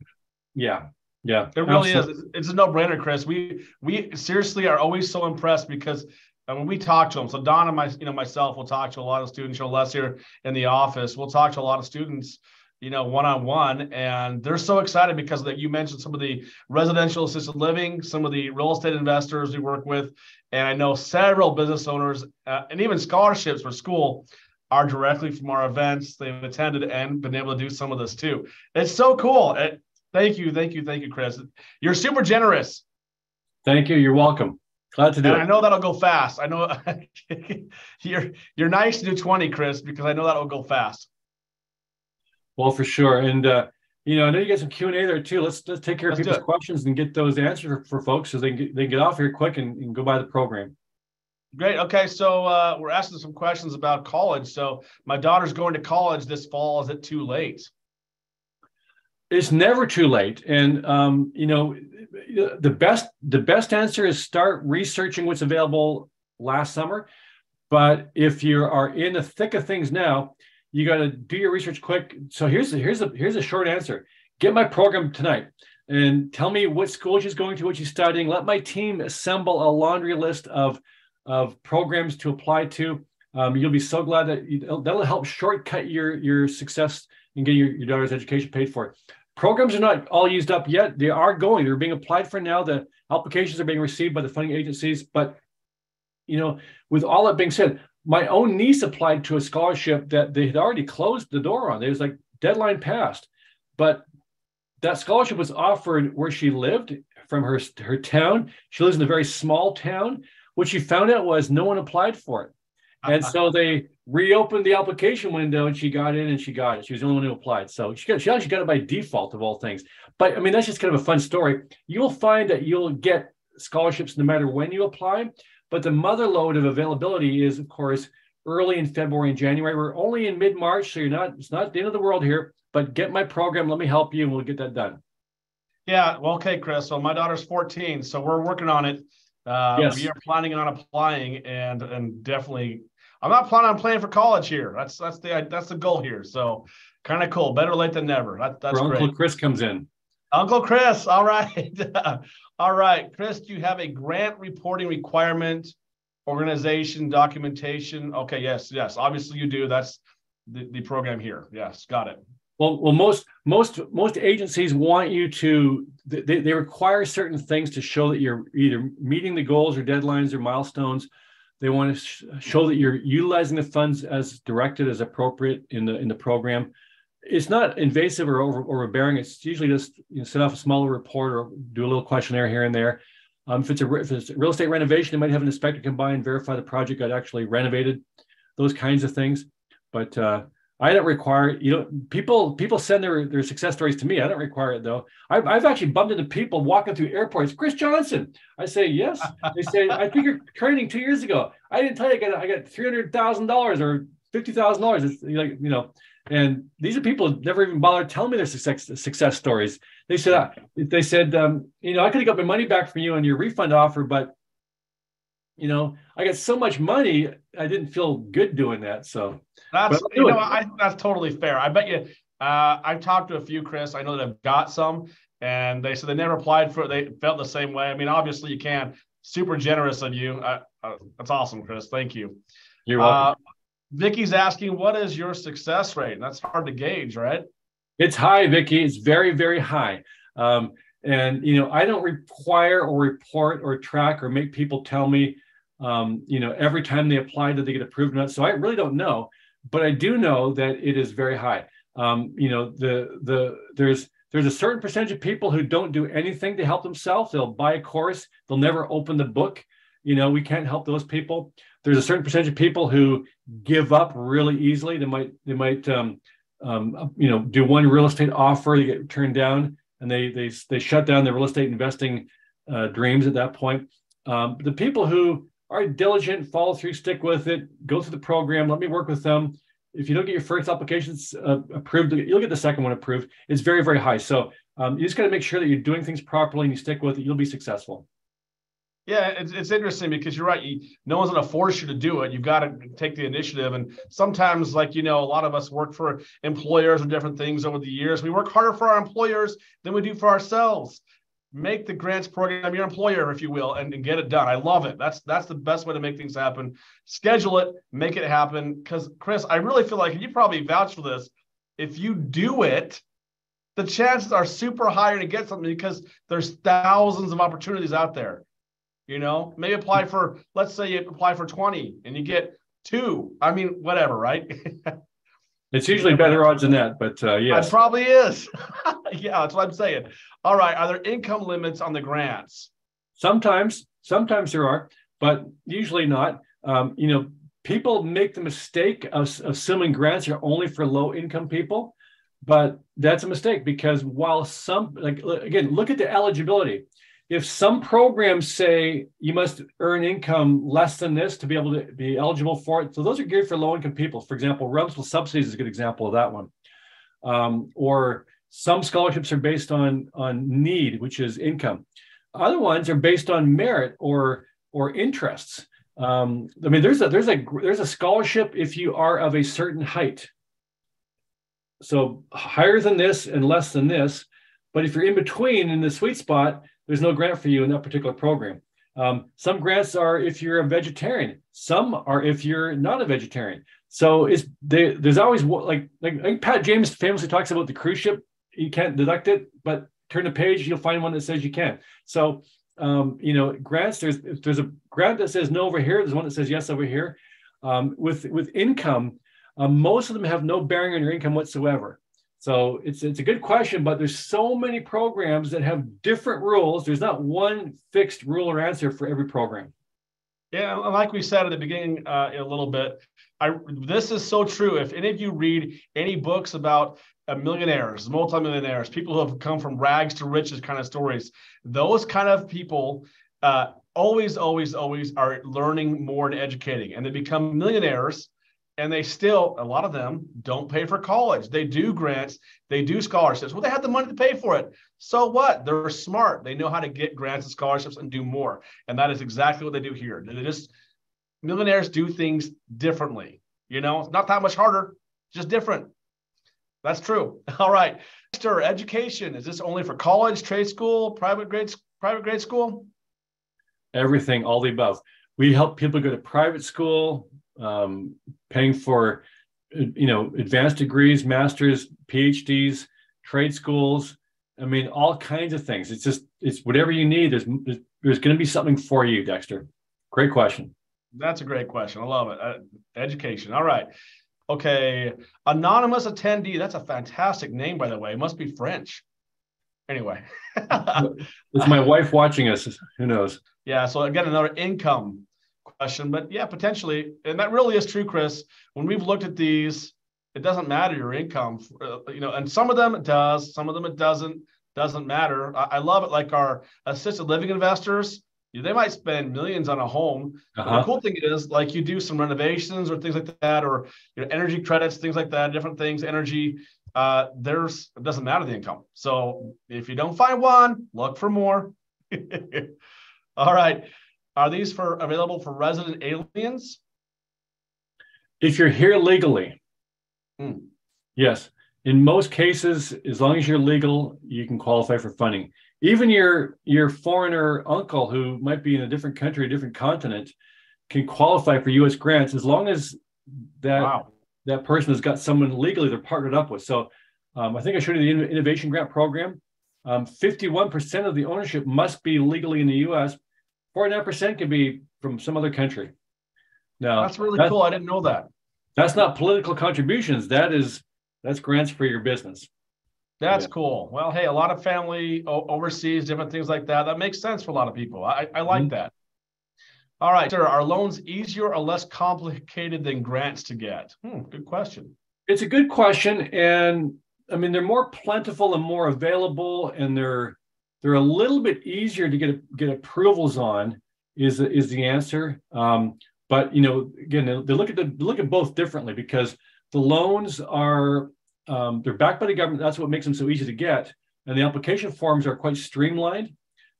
yeah, yeah, it really absolutely is. It's a no-brainer, Chris. We we seriously are always so impressed because I mean, we talk to them. So Don and my, you know, myself will talk to a lot of students, or less here in the office. We'll talk to a lot of students, you know, one-on-one, and they're so excited because that you mentioned some of the residential assisted living, some of the real estate investors we work with. And I know several business owners uh, and even scholarships for school are directly from our events. They've attended and been able to do some of this too. It's so cool. It, thank you. Thank you. Thank you, Chris. You're super generous. Thank you. You're welcome. Glad to do and it. I know that'll go fast. I know you're, you're nice to do twenty, Chris, because I know that'll go fast. Well, for sure. And, uh, you know, I know you got some Q and A there too. Let's, let's take care let's of people's questions and get those answered for folks so they can get, they can get off here quick and, and go by the program. Great. Okay. So uh, we're asking some questions about college. So my daughter's going to college this fall. Is it too late? It's never too late. And, um, you know, the best, the best answer is start researching what's available last summer. But if you are in the thick of things now, you got to do your research quick. So here's the, here's a, here's a short answer. Get my program tonight and tell me what school she's going to, what she's studying. Let my team assemble a laundry list of of programs to apply to. Um, you'll be so glad that you, that'll help shortcut your, your success in getting your, your daughter's education paid for. Programs are not all used up yet. They are going. They're being applied for now. The applications are being received by the funding agencies. But, you know, with all that being said, my own niece applied to a scholarship that they had already closed the door on. It was like deadline passed. But that scholarship was offered where she lived from her, her town. She lives in a very small town. What she found out was no one applied for it. And so they reopened the application window and she got in and she got it. She was the only one who applied. So she, got, she actually got it by default of all things. But I mean, that's just kind of a fun story. You'll find that you'll get scholarships no matter when you apply. But the mother load of availability is, of course, early in February and January. We're only in mid-March, so you're not, it's not the end of the world here. But get my program. Let me help you and we'll get that done. Yeah. Well, okay, Chris. So my daughter's fourteen. So we're working on it. Uh, yes. We are planning on applying and and definitely I'm not planning on playing for college here. That's that's the that's the goal here. So kind of cool. Better late than never. That, that's Uncle great. Uncle Chris comes in. Uncle Chris. All right. All right. Chris, do you have a grant reporting requirement, organization, documentation? Okay. Yes. Yes. Obviously you do. That's the, the program here. Yes. Got it. Well, well, most most most agencies want you to, they, they require certain things to show that you're either meeting the goals or deadlines or milestones. They want to sh- show that you're utilizing the funds as directed, as appropriate in the in the program. It's not invasive or over, overbearing. It's usually just, you know, send off a smaller report or do a little questionnaire here and there. Um, if it's a re- if it's a real estate renovation, it might have an inspector come by and verify the project got actually renovated. Those kinds of things, but. Uh, I don't require, you know, people people send their, their success stories to me. I don't require it, though. I've, I've actually bumped into people walking through airports. Chris Johnson. I say, yes. They say, I took your training two years ago. I didn't tell you I got, I got three hundred thousand dollars or fifty thousand dollars. It's like, you know, and these are people who never even bothered telling me their success success stories. They said, uh, they said, um, you know, I could have got my money back from you on your refund offer, but, you know, I got so much money, I didn't feel good doing that. So that's, you know, I, that's totally fair. I bet you, uh, I've talked to a few, Chris, I know that I've got some, and they said they never applied for it. They felt the same way. I mean, obviously you can. Super generous of you. I, I, that's awesome, Chris. Thank you. You're welcome. Uh, Vicky's asking, what is your success rate? And that's hard to gauge, right? It's high, Vicky. It's very, very high. Um, and, you know, I don't require or report or track or make people tell me, Um, you know, every time they apply, did they get approved or not? So I really don't know, but I do know that it is very high. Um, you know, the the there's there's a certain percentage of people who don't do anything to help themselves. They'll buy a course, they'll never open the book. You know, we can't help those people. There's a certain percentage of people who give up really easily. They might they might um, um, you know, do one real estate offer, they get turned down, and they they they shut down their real estate investing uh, dreams at that point. Um, the people who are diligent, follow through, stick with it, go through the program, let me work with them. If you don't get your first applications uh, approved, you'll get the second one approved. It's very, very high. So um, you just got to make sure that you're doing things properly and you stick with it, you'll be successful. Yeah, it's, it's interesting because you're right. You, no one's going to force you to do it. You've got to take the initiative. And sometimes, like, you know, a lot of us work for employers or different things over the years. We work harder for our employers than we do for ourselves. Make the grants program your employer, if you will, and, and get it done. I love it. That's that's the best way to make things happen. Schedule it, make it happen. Because, Chris, I really feel like, and you probably vouch for this, if you do it, the chances are super higher to get something because there's thousands of opportunities out there. You know, maybe apply for, let's say you apply for twenty and you get two. I mean, whatever, right? It's usually better odds than that, but uh, yes. It probably is. Yeah, that's what I'm saying. All right. Are there income limits on the grants? Sometimes. Sometimes there are, but usually not. Um, you know, people make the mistake of assuming grants are only for low-income people, but that's a mistake because while some, like again, look at the eligibility. If some programs say you must earn income less than this to be able to be eligible for it, so those are geared for low-income people. For example, rental subsidies is a good example of that one. Um, or some scholarships are based on, on need, which is income. Other ones are based on merit or or interests. Um, I mean, there's a there's a there's a scholarship if you are of a certain height. So higher than this and less than this, but if you're in between in the sweet spot, there's no grant for you in that particular program. Um, some grants are if you're a vegetarian. Some are if you're not a vegetarian. So it's they, there's always like like I think Pat James famously talks about the cruise ship. You can't deduct it, but turn a page, you'll find one that says you can. So um, you know, grants. There's if there's a grant that says no over here. There's one that says yes over here. Um, with with income, uh, most of them have no bearing on your income whatsoever. So it's it's a good question, but there's so many programs that have different rules. There's not one fixed rule or answer for every program. Yeah, like we said at the beginning uh, a little bit, I this is so true. If any of you read any books about uh, millionaires, multimillionaires, people who have come from rags to riches kind of stories, those kind of people uh, always, always, always are learning more and educating, and they become millionaires. And they still, a lot of them, don't pay for college. They do grants. They do scholarships. Well, they have the money to pay for it. So what? They're smart. They know how to get grants and scholarships and do more. And that is exactly what they do here. They just, millionaires do things differently. You know, it's not that much harder, just different. That's true. All right. Mister Education, is this only for college, trade school, private grade, private grade school? Everything, all the above. We help people go to private school, Um, paying for, you know, advanced degrees, masters, P H Ds, trade schools. I mean, all kinds of things. It's just, it's whatever you need. There's, there's, there's going to be something for you, Dexter. Great question. That's a great question. I love it. Uh, education. All right. Okay. Anonymous attendee. That's a fantastic name, by the way. It must be French. Anyway. It's my wife watching us. Who knows? Yeah. So again, another income question, but yeah, potentially, and that really is true, Chris. When we've looked at these, it doesn't matter your income, you know, and some of them it does, some of them it doesn't, doesn't matter. I, I love it. Like our assisted living investors, they might spend millions on a home. Uh-huh. The cool thing is, like, you do some renovations or things like that, or you know, energy credits, things like that, different things, energy. Uh, there's it doesn't matter the income. So if you don't find one, look for more. All right. Are these for available for resident aliens? If you're here legally, mm. Yes. In most cases, as long as you're legal, you can qualify for funding. Even your, your foreigner uncle who might be in a different country, a different continent, can qualify for U S grants as long as that, wow. that person has got someone legally they're partnered up with. So um, I think I showed you the Innovation Grant Program. Um, fifty-one percent of the ownership must be legally in the U S, forty-nine percent can be from some other country. Now, that's really that's, cool. I didn't know that. That's not political contributions. That is, that's grants for your business. That's yeah. cool. Well, hey, a lot of family overseas, different things like that. That makes sense for a lot of people. I, I like mm-hmm. that. All right, sir. Are loans easier or less complicated than grants to get? Hmm, good question. It's a good question. And I mean, they're more plentiful and more available, and they're They're a little bit easier to get get approvals on is is the answer, um, but you know again they, they look at the look at both differently because the loans are um, they're backed by the government. That's what makes them so easy to get, and the application forms are quite streamlined.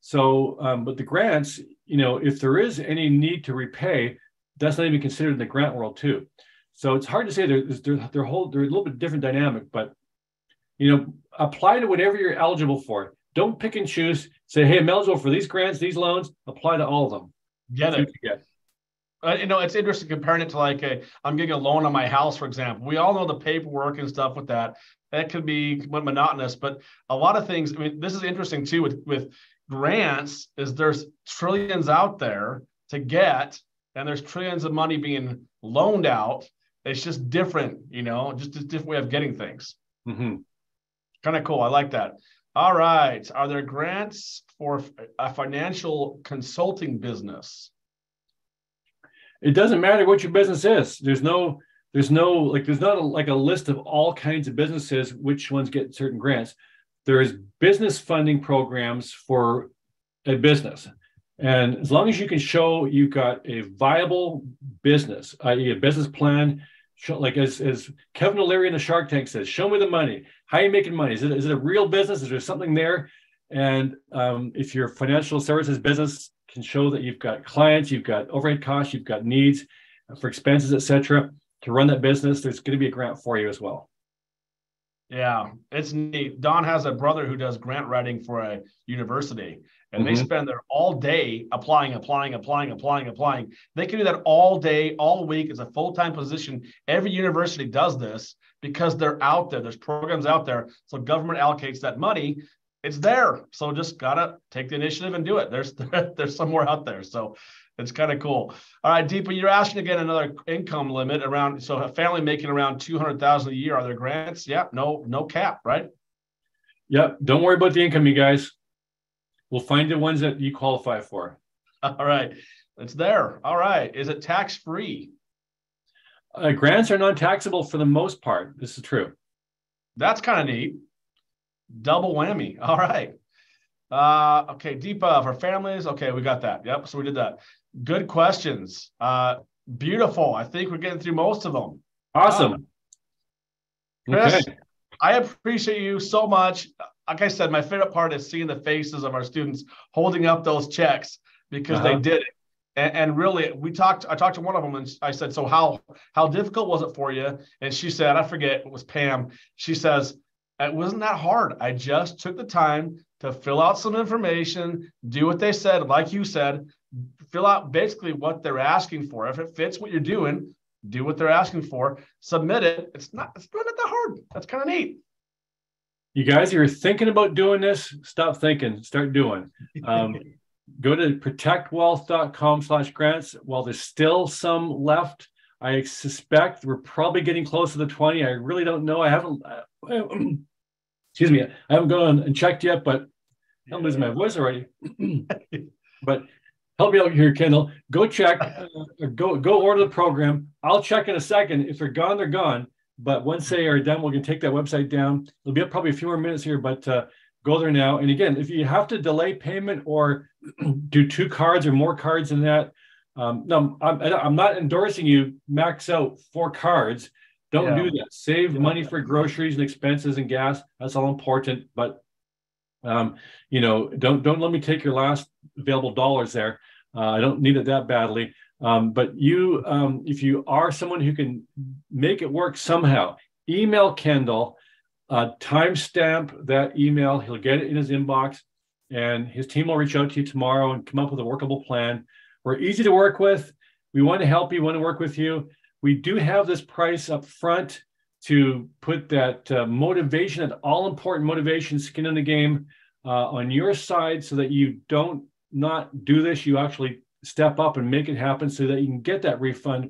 So, um, but the grants, you know, if there is any need to repay, that's not even considered in the grant world too. So it's hard to say. They're they're they're, whole, they're a little bit different dynamic, but you know, apply to whatever you're eligible for. Don't pick and choose. Say, hey, I'm eligible for these grants, these loans. Apply to all of them. Get it. Get. Uh, you know, it's interesting comparing it to like, a, I'm getting a loan on my house, for example. We all know the paperwork and stuff with that. That could be monotonous, but a lot of things, I mean, this is interesting too with, with grants is there's trillions out there to get, and there's trillions of money being loaned out. It's just different, you know, just a different way of getting things. Mm-hmm. Kind of cool. I like that. All right. Are there grants for a financial consulting business? It doesn't matter what your business is. There's no, there's no, like, there's not a, like a list of all kinds of businesses, which ones get certain grants. There is business funding programs for a business. And as long as you can show you've got a viable business, that is a business plan, show, like as, as Kevin O'Leary in the Shark Tank says, show me the money. How are you making money? Is it, is it a real business? Is there something there? And um, if your financial services business can show that you've got clients, you've got overhead costs, you've got needs for expenses, et cetera, to run that business, there's going to be a grant for you as well. Yeah, it's neat. Don has a brother who does grant writing for a university, and mm-hmm. they spend their all day applying, applying, applying, applying, applying. They can do that all day, all week. It's a full-time position. Every university does this because they're out there. There's programs out there. So government allocates that money. It's there. So just got to take the initiative and do it. There's, there's somewhere out there. So it's kind of cool. All right, Deepa, you're asking again another income limit around. So a family making around two hundred thousand dollars a year, are there grants? Yeah, no, no cap, right? Yep. Don't worry about the income, you guys. We'll find the ones that you qualify for. All right, it's there. All right, is it tax free? Uh, grants are non-taxable for the most part. This is true. That's kind of neat. Double whammy. All right. Uh, okay, Deepa for families. Okay, we got that. Yep. So we did that. Good questions. Uh, beautiful. I think we're getting through most of them. Awesome. Uh, Chris, okay. I appreciate you so much. Like I said, my favorite part is seeing the faces of our students holding up those checks because uh-huh. they did it. And, and really, we talked. I talked to one of them, and I said, "So how how difficult was it for you?" And she said, "I forget. It was Pam." She says, "It wasn't that hard. I just took the time to fill out some information, do what they said, like you said, fill out basically what they're asking for. If it fits what you're doing, do what they're asking for, submit it. It's not, it's not that hard." That's kind of neat. You guys, if you're thinking about doing this, stop thinking, start doing. Um, go to protect wealth dot com slash grants. While there's still some left, I suspect we're probably getting close to the twenty. I really don't know. I haven't, uh, excuse me, I haven't gone and checked yet, but I'm losing my voice already. But help me out here, Kendall. Go check, uh, go go order the program. I'll check in a second. If they're gone, they're gone. But once they are done, we're going to take that website down. It'll be up probably a few more minutes here, but uh, go there now. And again, if you have to delay payment or do two cards or more cards than that, Um, no, I'm, I'm not endorsing you max out four cards. Don't yeah. do that. Save yeah. money for groceries and expenses and gas. That's all important. But, um, you know, don't don't let me take your last available dollars there. Uh, I don't need it that badly. Um, but you, um, if you are someone who can make it work somehow, email Kendall, uh, timestamp that email. He'll get it in his inbox, and his team will reach out to you tomorrow and come up with a workable plan. We're easy to work with. We want to help you, want to work with you. We do have this price up front to put that uh, motivation, that all-important motivation, skin in the game uh, on your side so that you don't not do this. You actually step up and make it happen so that you can get that refund.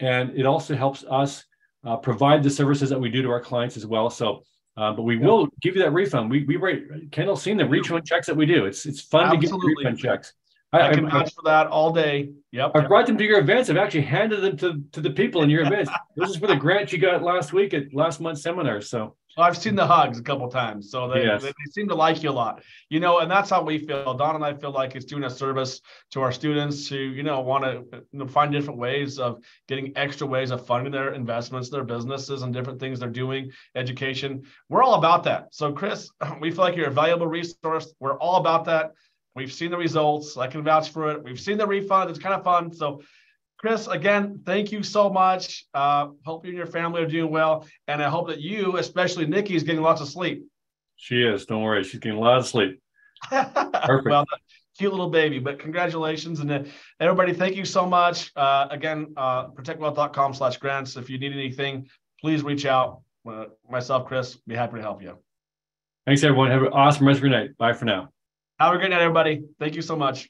And it also helps us uh, provide the services that we do to our clients as well. So, uh, but we yeah. will give you that refund. We, we write, Kendall's seen the refund checks that we do. It's, it's fun Absolutely. to get refund checks. I, I can vouch for that all day. Yep. I brought them to your events. I've actually handed them to, to the people in your events. This is for the grant you got last week at last month's seminar. So well, I've seen the hugs a couple of times. So they, yes. they, they seem to like you a lot, you know, and that's how we feel. Don and I feel like it's doing a service to our students who, you know, want to you know, find different ways of getting extra ways of funding their investments, their businesses and different things they're doing, education. We're all about that. So Chris, we feel like you're a valuable resource. We're all about that. We've seen the results. I can vouch for it. We've seen the refund. It's kind of fun. So, Chris, again, thank you so much. Uh, hope you and your family are doing well. And I hope that you, especially Nikki, is getting lots of sleep. She is. Don't worry. She's getting a lot of sleep. Perfect. Well, cute little baby, but congratulations. And uh, everybody, thank you so much. Uh, again, uh, protect wealth dot com slash grants. If you need anything, please reach out. Uh, myself, Chris, be happy to help you. Thanks, everyone. Have an awesome rest of your night. Bye for now. Have a great night, everybody. Thank you so much.